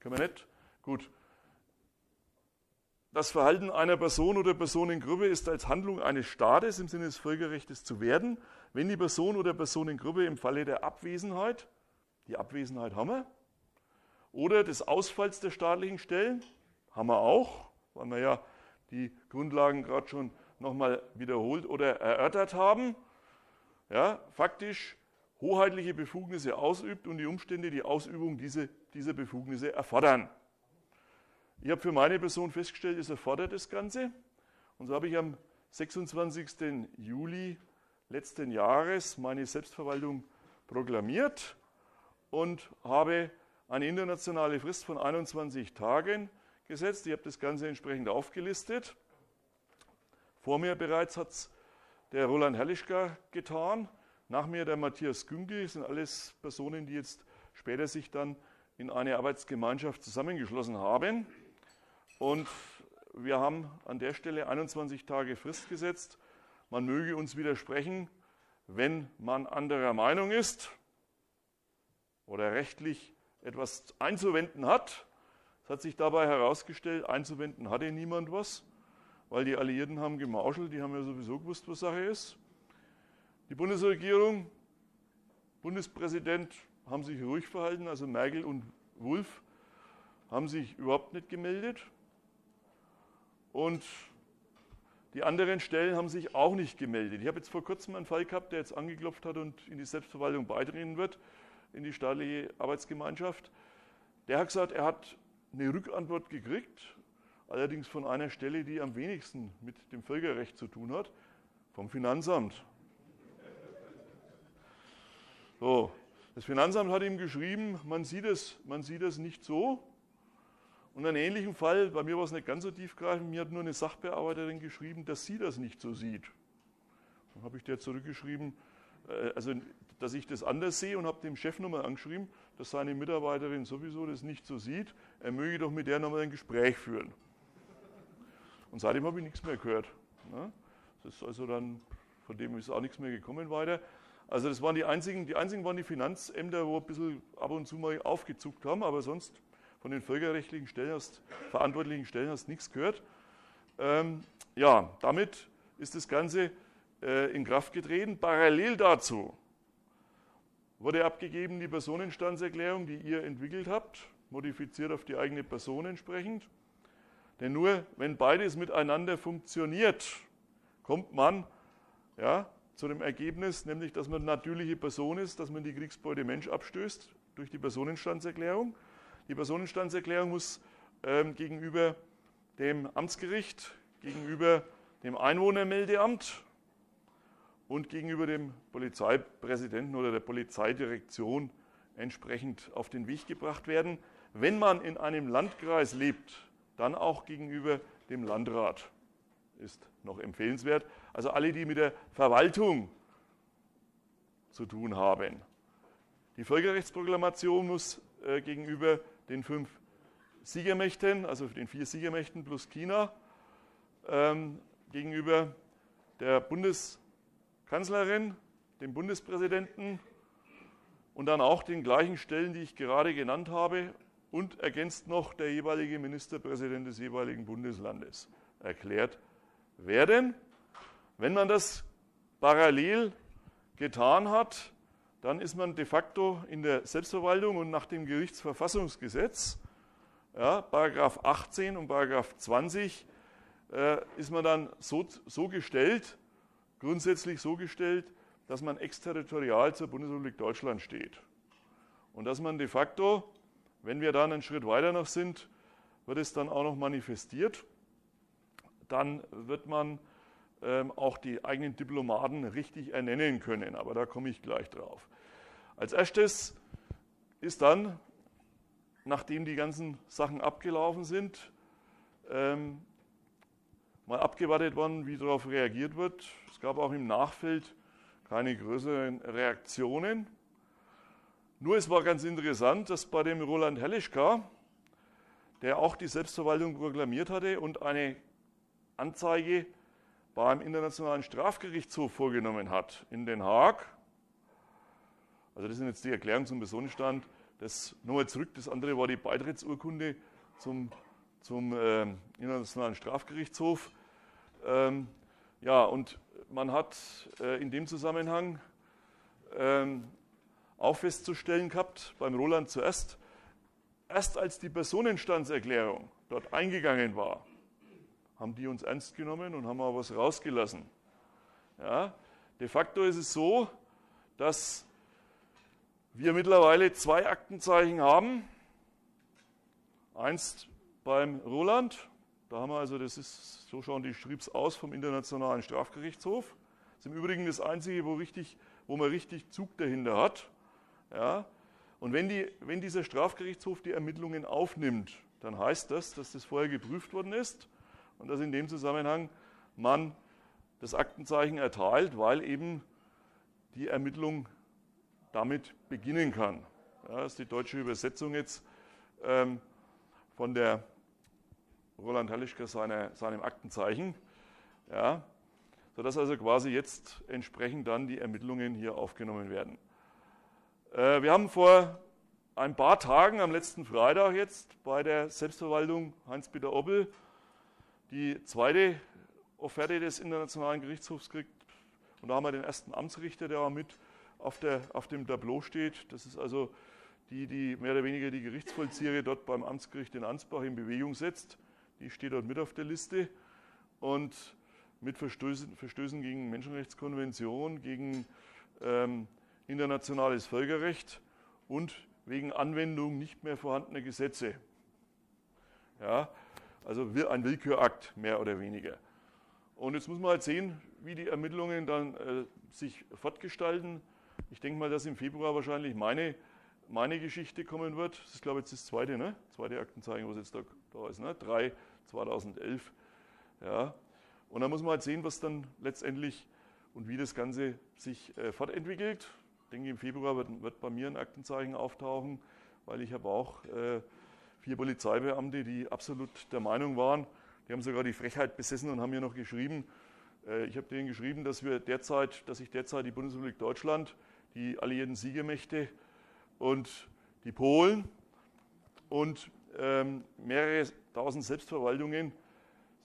Kann man nicht? Gut. Das Verhalten einer Person oder Personengruppe ist als Handlung eines Staates im Sinne des Völkerrechts zu werten, wenn die Person oder Personengruppe im Falle der Abwesenheit, die Abwesenheit haben wir, oder des Ausfalls der staatlichen Stellen, haben wir auch, weil wir ja die Grundlagen gerade schon nochmal wiederholt oder erörtert haben, ja, faktisch hoheitliche Befugnisse ausübt und die Umstände, die Ausübung dieser Befugnisse erfordern. Ich habe für meine Person festgestellt, es erfordert das Ganze. Und so habe ich am 26. Juli letzten Jahres meine Selbstverwaltung proklamiert und habe eine internationale Frist von 21 Tagen gesetzt. Ich habe das Ganze entsprechend aufgelistet. Vor mir bereits hat es der Roland Hellischka getan, nach mir der Matthias Günkel. Das sind alles Personen, die jetzt später sich dann in eine Arbeitsgemeinschaft zusammengeschlossen haben. Und wir haben an der Stelle 21 Tage Frist gesetzt. Man möge uns widersprechen, wenn man anderer Meinung ist oder rechtlich etwas einzuwenden hat. Es hat sich dabei herausgestellt, einzuwenden hatte niemand was, weil die Alliierten haben gemauschelt, die haben ja sowieso gewusst, was Sache ist. Die Bundesregierung, Bundespräsident haben sich ruhig verhalten, also Merkel und Wulff haben sich überhaupt nicht gemeldet. Und die anderen Stellen haben sich auch nicht gemeldet. Ich habe jetzt vor kurzem einen Fall gehabt, der jetzt angeklopft hat und in die Selbstverwaltung beitreten wird, in die staatliche Arbeitsgemeinschaft. Der hat gesagt, er hat eine Rückantwort gekriegt, allerdings von einer Stelle, die am wenigsten mit dem Völkerrecht zu tun hat, vom Finanzamt. So. Das Finanzamt hat ihm geschrieben, man sieht es nicht so. Und einen ähnlichen Fall, bei mir war es nicht ganz so tiefgreifend, mir hat nur eine Sachbearbeiterin geschrieben, dass sie das nicht so sieht. Dann habe ich der zurückgeschrieben, also dass ich das anders sehe, und habe dem Chef nochmal angeschrieben, dass seine Mitarbeiterin sowieso das nicht so sieht, er möge doch mit der nochmal ein Gespräch führen. Und seitdem habe ich nichts mehr gehört. Das ist also dann, von dem ist auch nichts mehr gekommen weiter. Also das waren die einzigen waren die Finanzämter, wo ein bisschen ab und zu mal aufgezuckt haben, aber sonst von den völkerrechtlichen Stellen, verantwortlichen Stellen hast nichts gehört. Ja, damit ist das Ganze in Kraft getreten. Parallel dazu wurde abgegeben die Personenstandserklärung, die ihr entwickelt habt, modifiziert auf die eigene Person entsprechend. Denn nur wenn beides miteinander funktioniert, kommt man, ja, zu dem Ergebnis, nämlich, dass man natürliche Person ist, dass man die Kriegsbeute Mensch abstößt durch die Personenstandserklärung. Die Personenstandserklärung muss gegenüber dem Amtsgericht, gegenüber dem Einwohnermeldeamt und gegenüber dem Polizeipräsidenten oder der Polizeidirektion entsprechend auf den Weg gebracht werden. Wenn man in einem Landkreis lebt, dann auch gegenüber dem Landrat. Ist noch empfehlenswert. Also alle, die mit der Verwaltung zu tun haben. Die Völkerrechtsproklamation muss gegenüber den 5 Siegermächten, also den 4 Siegermächten plus China, gegenüber der Bundeskanzlerin, dem Bundespräsidenten und dann auch den gleichen Stellen, die ich gerade genannt habe, und ergänzt noch der jeweilige Ministerpräsident des jeweiligen Bundeslandes erklärt werden. Wenn man das parallel getan hat, dann ist man de facto in der Selbstverwaltung und nach dem Gerichtsverfassungsgesetz, ja, Paragraph 18 und Paragraph 20, ist man dann grundsätzlich so gestellt, dass man exterritorial zur Bundesrepublik Deutschland steht. Und dass man de facto, wenn wir dann einen Schritt weiter noch sind, wird es dann auch noch manifestiert, dann wird man auch die eigenen Diplomaten richtig ernennen können. Aber da komme ich gleich drauf. Als erstes ist dann, nachdem die ganzen Sachen abgelaufen sind, mal abgewartet worden, wie darauf reagiert wird. Es gab auch im Nachfeld keine größeren Reaktionen. Nur es war ganz interessant, dass bei dem Roland Hellischka, der auch die Selbstverwaltung proklamiert hatte und eine Anzeige beim Internationalen Strafgerichtshof vorgenommen hat in Den Haag, also das sind jetzt die Erklärungen zum Personenstand, das nochmal zurück, das andere war die Beitrittsurkunde zum Internationalen Strafgerichtshof. Ja, und man hat in dem Zusammenhang auch festzustellen gehabt, beim Roland zuerst, erst als die Personenstandserklärung dort eingegangen war, haben die uns ernst genommen und haben auch was rausgelassen. Ja, de facto ist es so, dass wir mittlerweile zwei Aktenzeichen haben. Eins beim Roland, da haben wir also, das ist, so schauen die Schriebs aus, vom Internationalen Strafgerichtshof. Das ist im Übrigen das einzige, wo man richtig Zug dahinter hat. Ja. Und wenn dieser Strafgerichtshof die Ermittlungen aufnimmt, dann heißt das, dass das vorher geprüft worden ist und dass in dem Zusammenhang man das Aktenzeichen erteilt, weil eben die Ermittlung damit beginnen kann. Ja, das ist die deutsche Übersetzung jetzt von der Roland Hellischka seinem Aktenzeichen, ja, sodass also quasi jetzt entsprechend dann die Ermittlungen hier aufgenommen werden. Wir haben vor ein paar Tagen, am letzten Freitag jetzt, bei der Selbstverwaltung Heinz-Peter Oppel die zweite Offerte des Internationalen Gerichtshofs gekriegt. Und da haben wir den ersten Amtsrichter, der auch mit auf dem Tableau steht. Das ist also die mehr oder weniger die Gerichtsvollzieher dort beim Amtsgericht in Ansbach in Bewegung setzt. Die steht dort mit auf der Liste. Und mit Verstößen gegen Menschenrechtskonvention, gegen internationales Völkerrecht und wegen Anwendung nicht mehr vorhandener Gesetze. Ja, also ein Willkürakt, mehr oder weniger. Und jetzt muss man halt sehen, wie die Ermittlungen dann sich fortgestalten. Ich denke mal, dass im Februar wahrscheinlich meine Geschichte kommen wird. Das ist, glaube ich, jetzt das zweite, ne? Zweite Aktenzeichen, was jetzt da ist, ne? 3, 2011. Ja. Und dann muss man halt sehen, was dann letztendlich und wie das Ganze sich fortentwickelt. Ich denke, im Februar wird bei mir ein Aktenzeichen auftauchen, weil ich habe auch 4 Polizeibeamte, die absolut der Meinung waren, die haben sogar die Frechheit besessen und haben mir noch geschrieben, ich habe denen geschrieben, dass ich derzeit die Bundesrepublik Deutschland, die alliierten Siegermächte und die Polen und mehrere tausend Selbstverwaltungen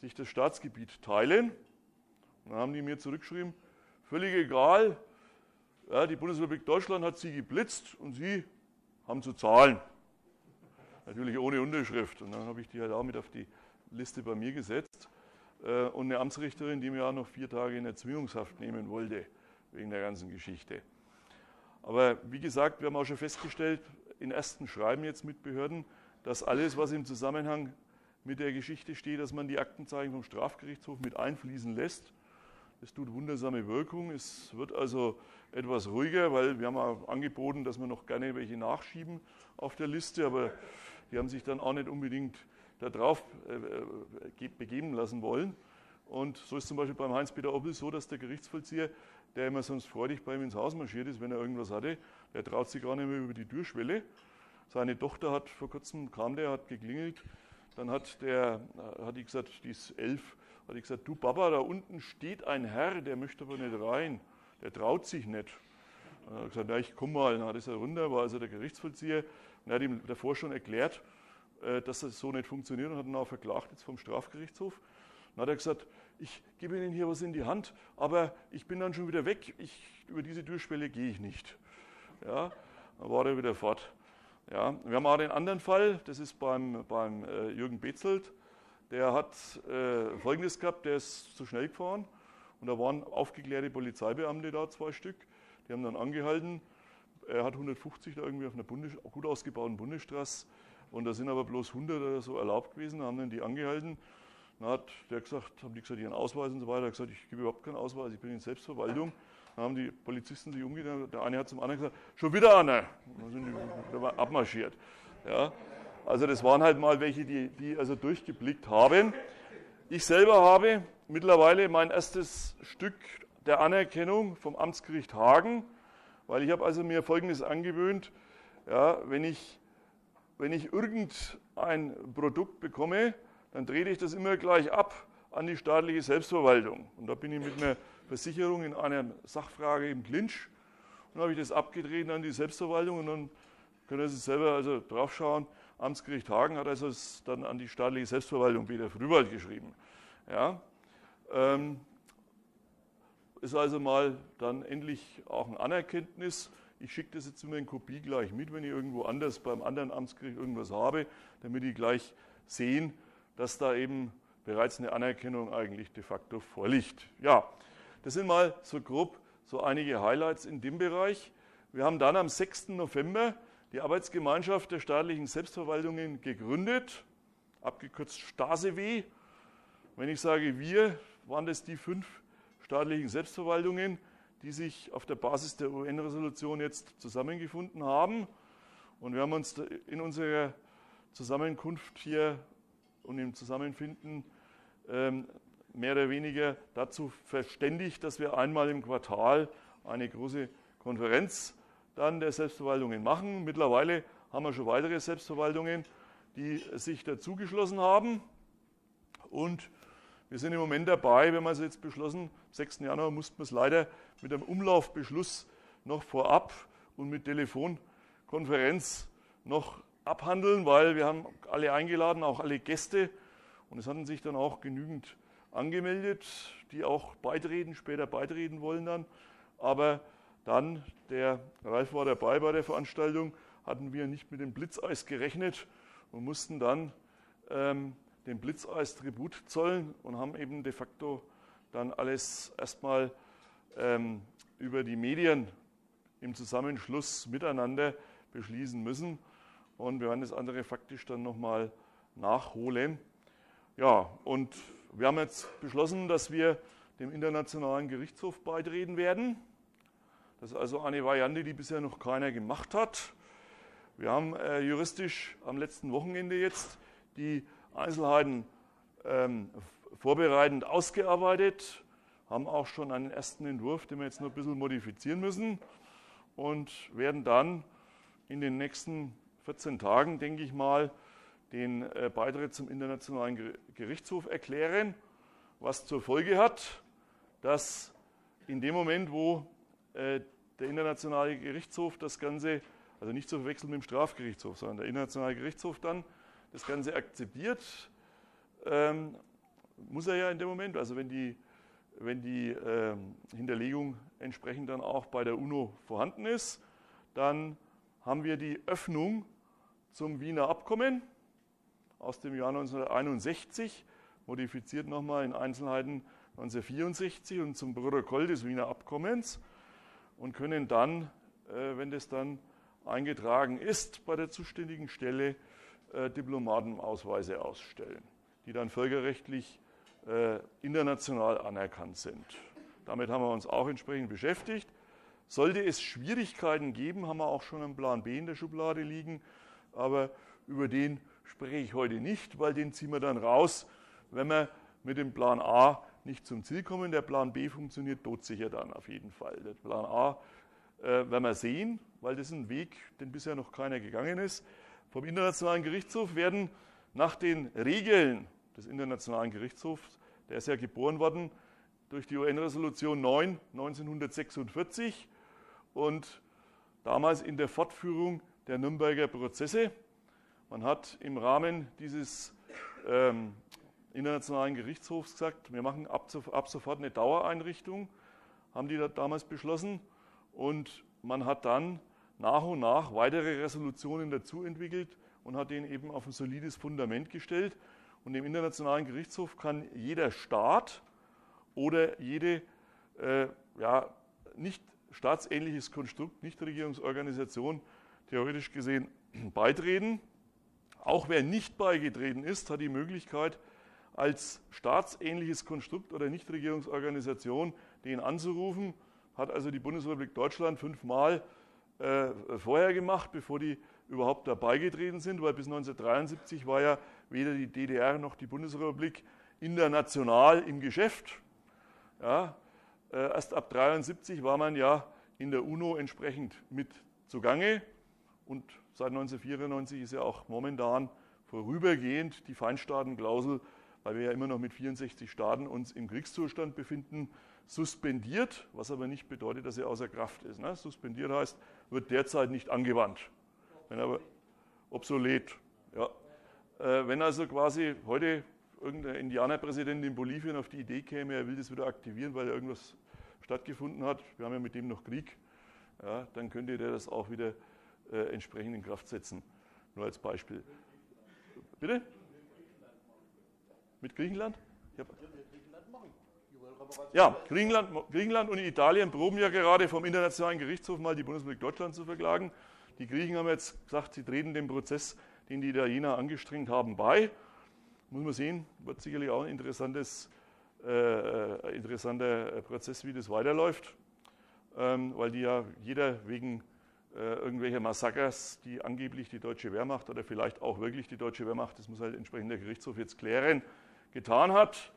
sich das Staatsgebiet teilen. Und dann haben die mir zurückgeschrieben, völlig egal, ja, die Bundesrepublik Deutschland hat sie geblitzt und sie haben zu zahlen. Natürlich ohne Unterschrift. Und dann habe ich die halt auch mit auf die Liste bei mir gesetzt. Und eine Amtsrichterin, die mir auch noch 4 Tage in Erzwingungshaft nehmen wollte, wegen der ganzen Geschichte. Aber wie gesagt, wir haben auch schon festgestellt, in ersten Schreiben jetzt mit Behörden, dass alles, was im Zusammenhang mit der Geschichte steht, dass man die Aktenzeichen vom Strafgerichtshof mit einfließen lässt. Das tut wundersame Wirkung. Es wird also etwas ruhiger, weil wir haben auch angeboten, dass wir noch gerne welche nachschieben auf der Liste, aber die haben sich dann auch nicht unbedingt darauf begeben lassen wollen. Und so ist zum Beispiel beim Heinz-Peter Oppel so, dass der Gerichtsvollzieher, der immer sonst freudig bei ihm ins Haus marschiert ist, wenn er irgendwas hatte, der traut sich gar nicht mehr über die Türschwelle. Seine Tochter hat vor kurzem, hat geklingelt, dann hat die gesagt, die ist 11, hat die gesagt, du Papa, da unten steht ein Herr, der möchte aber nicht rein, der traut sich nicht. Dann hat er gesagt, na, ich komm mal, dann ist er runter, war also der Gerichtsvollzieher und er hat ihm davor schon erklärt, dass das so nicht funktioniert und hat ihn auch verklagt jetzt vom Strafgerichtshof. Dann hat er gesagt, ich gebe Ihnen hier was in die Hand, aber ich bin dann schon wieder weg, über diese Türschwelle gehe ich nicht. Ja, dann war er wieder fort. Ja, wir haben auch den anderen Fall, das ist beim Jürgen Betzelt, der hat Folgendes gehabt, der ist zu schnell gefahren und da waren aufgeklärte Polizeibeamte da, 2 Stück, die haben dann angehalten, er hat 150 da irgendwie auf einer gut ausgebauten Bundesstraße. Und da sind aber bloß 100 oder so erlaubt gewesen, haben dann die angehalten. Dann hat der gesagt, haben die gesagt, ihren Ausweis und so weiter. Er hat gesagt, ich gebe überhaupt keinen Ausweis, ich bin in Selbstverwaltung. Dann haben die Polizisten sich umgedreht. Der eine hat zum anderen gesagt, schon wieder einer. Dann sind die abmarschiert. Ja. Also das waren halt mal welche, die also durchgeblickt haben. Ich selber habe mittlerweile mein erstes Stück der Anerkennung vom Amtsgericht Hagen, weil ich habe also mir Folgendes angewöhnt, ja, wenn ich irgendein Produkt bekomme, dann trete ich das immer gleich ab an die staatliche Selbstverwaltung. Und da bin ich mit einer Versicherung in einer Sachfrage im Clinch. Und dann habe ich das abgetreten an die Selbstverwaltung und dann können Sie selber also drauf schauen. Amtsgericht Hagen hat also es dann an die staatliche Selbstverwaltung Peter Frühwald geschrieben. Ja, ist also mal dann endlich auch ein Anerkenntnis. Ich schicke das jetzt immer in Kopie gleich mit, wenn ich irgendwo anders beim anderen Amtsgericht irgendwas habe, damit die gleich sehen, dass da eben bereits eine Anerkennung eigentlich de facto vorliegt. Ja, das sind mal so grob so einige Highlights in dem Bereich. Wir haben dann am 6. November die Arbeitsgemeinschaft der staatlichen Selbstverwaltungen gegründet, abgekürzt StaSeW. Wenn ich sage wir, waren das die 5 staatlichen Selbstverwaltungen, die sich auf der Basis der UN-Resolution jetzt zusammengefunden haben. Und wir haben uns in unserer Zusammenkunft hier und im Zusammenfinden mehr oder weniger dazu verständigt, dass wir einmal im Quartal eine große Konferenz dann der Selbstverwaltungen machen. Mittlerweile haben wir schon weitere Selbstverwaltungen, die sich dazugeschlossen haben. Und wir sind im Moment dabei, wenn wir es jetzt beschlossen, am 6. Januar mussten wir es leider mit einem Umlaufbeschluss noch vorab und mit Telefonkonferenz noch abhandeln, weil wir haben alle eingeladen, auch alle Gäste, und es hatten sich dann auch genügend angemeldet, die auch beitreten, später beitreten wollen dann. Aber dann, der Ralf war dabei bei der Veranstaltung, hatten wir nicht mit dem Blitzeis gerechnet und mussten dann den Blitzeis Tribut zollen und haben eben de facto dann alles erstmal über die Medien im Zusammenschluss miteinander beschließen müssen. Und wir werden das andere faktisch dann nochmal nachholen. Ja, und wir haben jetzt beschlossen, dass wir dem Internationalen Gerichtshof beitreten werden. Das ist also eine Variante, die bisher noch keiner gemacht hat. Wir haben juristisch am letzten Wochenende jetzt die Einzelheiten vorbereitend ausgearbeitet, haben auch schon einen ersten Entwurf, den wir jetzt noch ein bisschen modifizieren müssen, und werden dann in den nächsten 14 Tagen, denke ich mal, den Beitritt zum Internationalen Gerichtshof erklären, was zur Folge hat, dass in dem Moment, wo der Internationale Gerichtshof das Ganze, also nicht zu verwechseln mit dem Strafgerichtshof, sondern der Internationale Gerichtshof dann das Ganze akzeptiert, muss er ja in dem Moment, also wenn die Hinterlegung entsprechend dann auch bei der UNO vorhanden ist, dann haben wir die Öffnung zum Wiener Abkommen aus dem Jahr 1961, modifiziert nochmal in Einzelheiten 1964, und zum Protokoll des Wiener Abkommens, und können dann, wenn das dann eingetragen ist, bei der zuständigen Stelle Diplomatenausweise ausstellen, die dann völkerrechtlich international anerkannt sind. Damit haben wir uns auch entsprechend beschäftigt. Sollte es Schwierigkeiten geben, haben wir auch schon einen Plan B in der Schublade liegen, aber über den spreche ich heute nicht, weil den ziehen wir dann raus, wenn wir mit dem Plan A nicht zum Ziel kommen. Der Plan B funktioniert todsicher dann auf jeden Fall. Der Plan A werden wir sehen, weil das ist ein Weg, den bisher noch keiner gegangen ist. Vom Internationalen Gerichtshof werden nach den Regeln des Internationalen Gerichtshofs, der ist ja geboren worden durch die UN-Resolution 9 1946, und damals in der Fortführung der Nürnberger Prozesse. Man hat im Rahmen dieses Internationalen Gerichtshofs gesagt, wir machen ab sofort eine Dauereinrichtung, haben die da damals beschlossen. Und man hat dann nach und nach weitere Resolutionen dazu entwickelt und hat den eben auf ein solides Fundament gestellt. Und im Internationalen Gerichtshof kann jeder Staat oder jede nicht staatsähnliches Konstrukt, Nichtregierungsorganisation, theoretisch gesehen beitreten. Auch wer nicht beigetreten ist, hat die Möglichkeit, als staatsähnliches Konstrukt oder Nichtregierungsorganisation den anzurufen. Hat also die Bundesrepublik Deutschland 5-mal vorher gemacht, bevor die überhaupt dabei getreten sind, weil bis 1973 war ja weder die DDR noch die Bundesrepublik international im Geschäft. Ja, erst ab 1973 war man ja in der UNO entsprechend mit zugange und seit 1994 ist ja auch momentan vorübergehend die Feinstaatenklausel, weil wir ja immer noch mit 64 Staaten uns im Kriegszustand befinden, suspendiert, was aber nicht bedeutet, dass sie außer Kraft ist. Ne? Suspendiert heißt, wird derzeit nicht angewandt. Wenn aber obsolet. Ja. Wenn also quasi heute irgendein Indianerpräsident in Bolivien auf die Idee käme, er will das wieder aktivieren, weil irgendwas stattgefunden hat, wir haben ja mit dem noch Krieg, ja, dann könnte der das auch wieder entsprechend in Kraft setzen. Nur als Beispiel. Bitte? Mit Griechenland? Ich hab ja, Griechenland und Italien proben ja gerade vom Internationalen Gerichtshof mal die Bundesrepublik Deutschland zu verklagen. Die Griechen haben jetzt gesagt, sie treten dem Prozess, den die Italiener angestrengt haben, bei. Muss man sehen, wird sicherlich auch ein interessanter Prozess, wie das weiterläuft, weil die ja jeder wegen irgendwelcher Massakers, die angeblich die deutsche Wehrmacht oder vielleicht auch wirklich die deutsche Wehrmacht, das muss halt entsprechend der Gerichtshof jetzt klären, getan hat.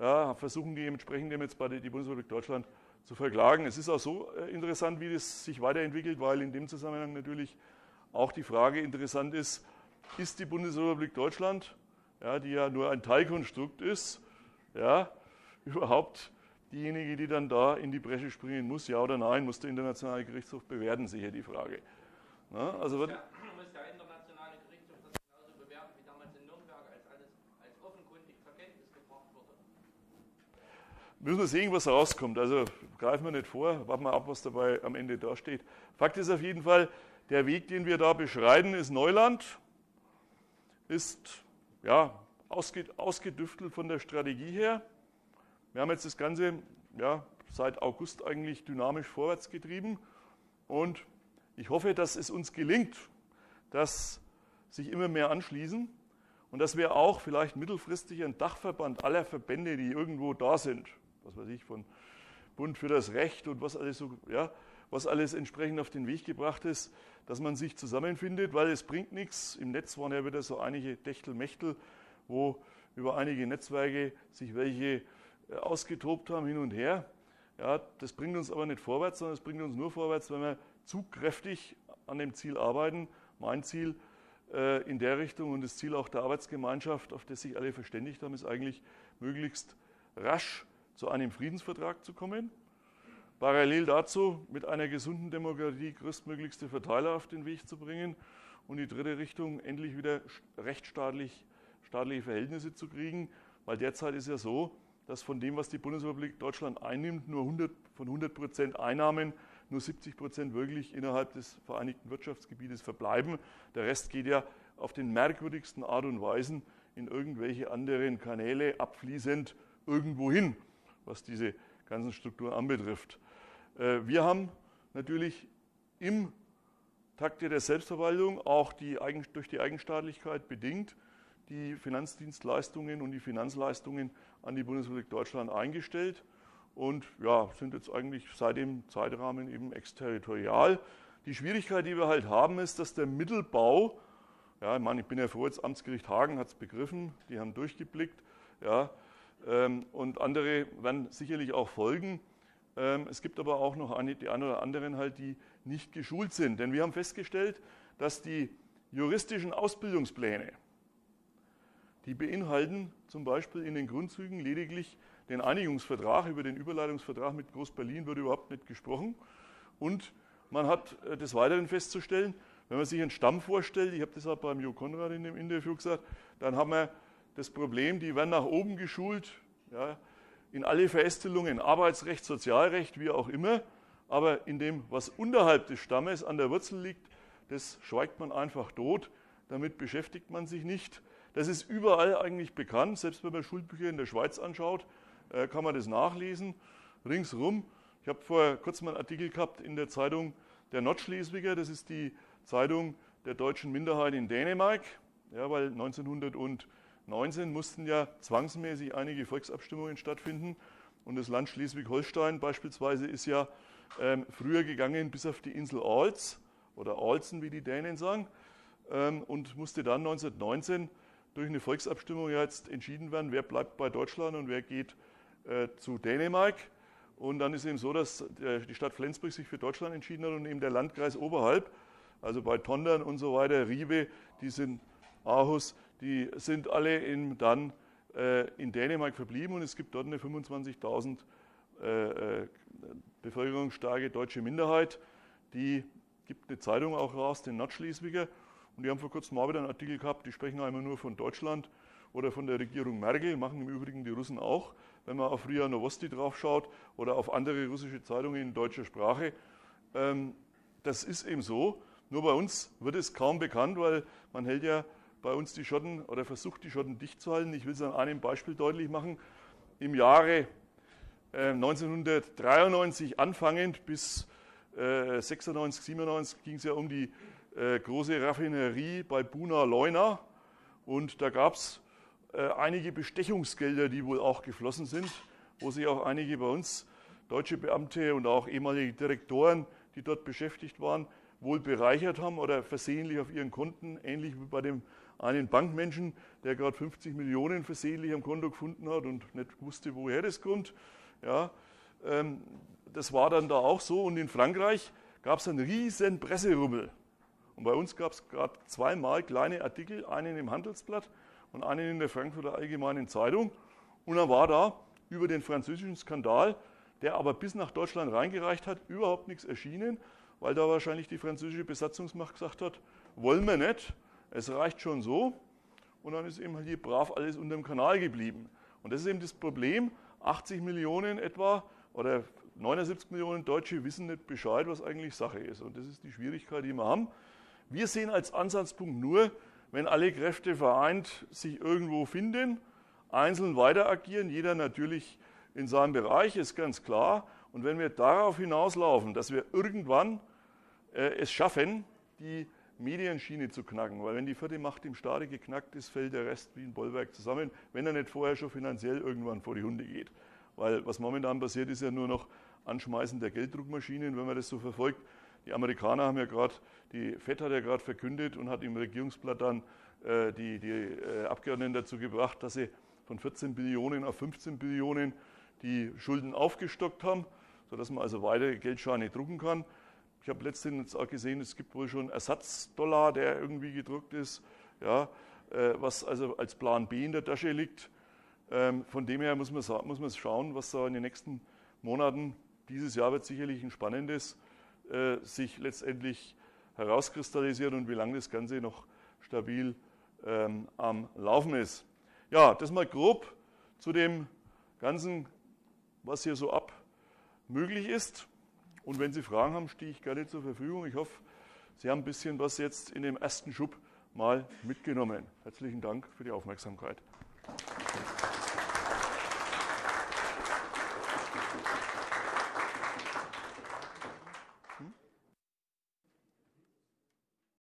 Ja, versuchen die entsprechend jetzt bei die Bundesrepublik Deutschland zu verklagen. Es ist auch so interessant, wie das sich weiterentwickelt, weil in dem Zusammenhang natürlich auch die Frage interessant ist, ist die Bundesrepublik Deutschland, ja, die ja nur ein Teilkonstrukt ist, ja, überhaupt diejenige, die dann da in die Bresche springen muss, ja oder nein, muss der Internationale Gerichtshof bewerten, sicher die Frage. Na, also wird müssen wir sehen, was rauskommt. Also greifen wir nicht vor, warten wir ab, was dabei am Ende da steht. Fakt ist auf jeden Fall, der Weg, den wir da beschreiten, ist Neuland, ist ja ausgedüftelt von der Strategie her. Wir haben jetzt das Ganze ja, seit August eigentlich dynamisch vorwärts getrieben und ich hoffe, dass es uns gelingt, dass sich immer mehr anschließen und dass wir auch vielleicht mittelfristig einen Dachverband aller Verbände, die irgendwo da sind, was weiß ich, von Bund für das Recht und was alles, so, ja, was alles entsprechend auf den Weg gebracht ist, dass man sich zusammenfindet, weil es bringt nichts. Im Netz waren ja wieder so einige Techtelmechtel, wo über einige Netzwerke sich welche ausgetobt haben hin und her. Ja, das bringt uns aber nicht vorwärts, sondern es bringt uns nur vorwärts, wenn wir zugkräftig an dem Ziel arbeiten. Mein Ziel in der Richtung und das Ziel auch der Arbeitsgemeinschaft, auf das sich alle verständigt haben, ist eigentlich möglichst rasch zu einem Friedensvertrag zu kommen. Parallel dazu mit einer gesunden Demokratie größtmöglichste Verteiler auf den Weg zu bringen und die dritte Richtung endlich wieder rechtsstaatliche Verhältnisse zu kriegen, weil derzeit ist ja so, dass von dem, was die Bundesrepublik Deutschland einnimmt, nur von 100% Einnahmen nur 70% wirklich innerhalb des Vereinigten Wirtschaftsgebietes verbleiben. Der Rest geht ja auf den merkwürdigsten Art und Weisen in irgendwelche anderen Kanäle abfließend irgendwo hin, was diese ganzen Strukturen anbetrifft. Wir haben natürlich im Takte der Selbstverwaltung auch durch die Eigenstaatlichkeit bedingt die Finanzdienstleistungen und die Finanzleistungen an die Bundesrepublik Deutschland eingestellt und ja, sind jetzt eigentlich seit dem Zeitrahmen eben exterritorial. Die Schwierigkeit, die wir halt haben, ist, dass der Mittelbau, ja, ich meine, ich bin ja froh, das Amtsgericht Hagen hat es begriffen, die haben durchgeblickt, ja, und andere werden sicherlich auch folgen. Es gibt aber auch noch die einen oder anderen, halt, die nicht geschult sind. Denn wir haben festgestellt, dass die juristischen Ausbildungspläne, die beinhalten zum Beispiel in den Grundzügen lediglich den Einigungsvertrag, über den Überleitungsvertrag mit Groß-Berlin wird überhaupt nicht gesprochen. Und man hat des Weiteren festzustellen, wenn man sich einen Stamm vorstellt, ich habe das auch bei Mio Konrad in dem Interview gesagt, dann haben wir das Problem, die werden nach oben geschult, ja, in alle Verästelungen, Arbeitsrecht, Sozialrecht, wie auch immer, aber in dem, was unterhalb des Stammes an der Wurzel liegt, das schweigt man einfach tot, damit beschäftigt man sich nicht. Das ist überall eigentlich bekannt, selbst wenn man Schulbücher in der Schweiz anschaut, kann man das nachlesen, ringsrum. Ich habe vor kurzem einen Artikel gehabt in der Zeitung der Nordschleswiger, das ist die Zeitung der deutschen Minderheit in Dänemark, ja, weil 1900 und 19 mussten ja zwangsmäßig einige Volksabstimmungen stattfinden. Und das Land Schleswig-Holstein beispielsweise ist ja früher gegangen bis auf die Insel Alz oder Alzen, wie die Dänen sagen, und musste dann 1919 durch eine Volksabstimmung jetzt entschieden werden, wer bleibt bei Deutschland und wer geht zu Dänemark. Und dann ist eben so, dass die Stadt Flensburg sich für Deutschland entschieden hat und eben der Landkreis oberhalb, also bei Tondern und so weiter, Ribe, die sind Aarhus, die sind alle dann in Dänemark verblieben und es gibt dort eine 25.000 bevölkerungsstarke deutsche Minderheit, die gibt eine Zeitung auch raus, den Nordschleswiger, und die haben vor kurzem mal wieder einen Artikel gehabt, die sprechen einmal nur von Deutschland oder von der Regierung Merkel, machen im Übrigen die Russen auch, wenn man auf Ria Novosti drauf schaut oder auf andere russische Zeitungen in deutscher Sprache. Das ist eben so, nur bei uns wird es kaum bekannt, weil man hält ja bei uns die Schotten oder versucht die Schotten dicht zu halten. Ich will es an einem Beispiel deutlich machen. Im Jahre 1993 anfangend bis 96, 97 ging es ja um die große Raffinerie bei Buna-Leuna und da gab es einige Bestechungsgelder, die wohl auch geflossen sind, wo sich auch einige bei uns deutsche Beamte und auch ehemalige Direktoren, die dort beschäftigt waren, wohl bereichert haben oder versehentlich auf ihren Konten, ähnlich wie bei dem einen Bankmenschen, der gerade 50 Millionen versehentlich am Konto gefunden hat und nicht wusste, woher das kommt. Ja, das war dann da auch so. Und in Frankreich gab es einen riesen Presserummel. Und bei uns gab es gerade zweimal kleine Artikel, einen im Handelsblatt und einen in der Frankfurter Allgemeinen Zeitung. Und dann war da über den französischen Skandal, der aber bis nach Deutschland reingereicht hat, überhaupt nichts erschienen, weil da wahrscheinlich die französische Besatzungsmacht gesagt hat, wollen wir nicht, es reicht schon so. Und dann ist eben hier brav alles unter dem Kanal geblieben. Und das ist eben das Problem, 80 Millionen etwa oder 79 Millionen Deutsche wissen nicht Bescheid, was eigentlich Sache ist. Und das ist die Schwierigkeit, die wir haben. Wir sehen als Ansatzpunkt nur, wenn alle Kräfte vereint sich irgendwo finden, einzeln weiter agieren, jeder natürlich in seinem Bereich, ist ganz klar. Und wenn wir darauf hinauslaufen, dass wir irgendwann es schaffen, die Medienschiene zu knacken, weil wenn die vierte Macht im Staate geknackt ist, fällt der Rest wie ein Bollwerk zusammen, wenn er nicht vorher schon finanziell irgendwann vor die Hunde geht. Weil was momentan passiert, ist ja nur noch Anschmeißen der Gelddruckmaschinen, wenn man das so verfolgt. Die Amerikaner haben ja gerade, die FED hat ja gerade verkündet und hat im Regierungsblatt dann die Abgeordneten dazu gebracht, dass sie von 14 Billionen auf 15 Billionen die Schulden aufgestockt haben, sodass man also weitere Geldscheine drucken kann. Ich habe letztens auch gesehen, es gibt wohl schon Ersatzdollar, der irgendwie gedruckt ist, ja, was also als Plan B in der Tasche liegt. Von dem her muss man schauen, was da in den nächsten Monaten, dieses Jahr wird sicherlich ein spannendes, sich letztendlich herauskristallisiert und wie lange das Ganze noch stabil am Laufen ist. Ja, das mal grob zu dem Ganzen, was hier so möglich ist. Und wenn Sie Fragen haben, stehe ich gerne zur Verfügung. Ich hoffe, Sie haben ein bisschen was jetzt in dem ersten Schub mal mitgenommen. Herzlichen Dank für die Aufmerksamkeit.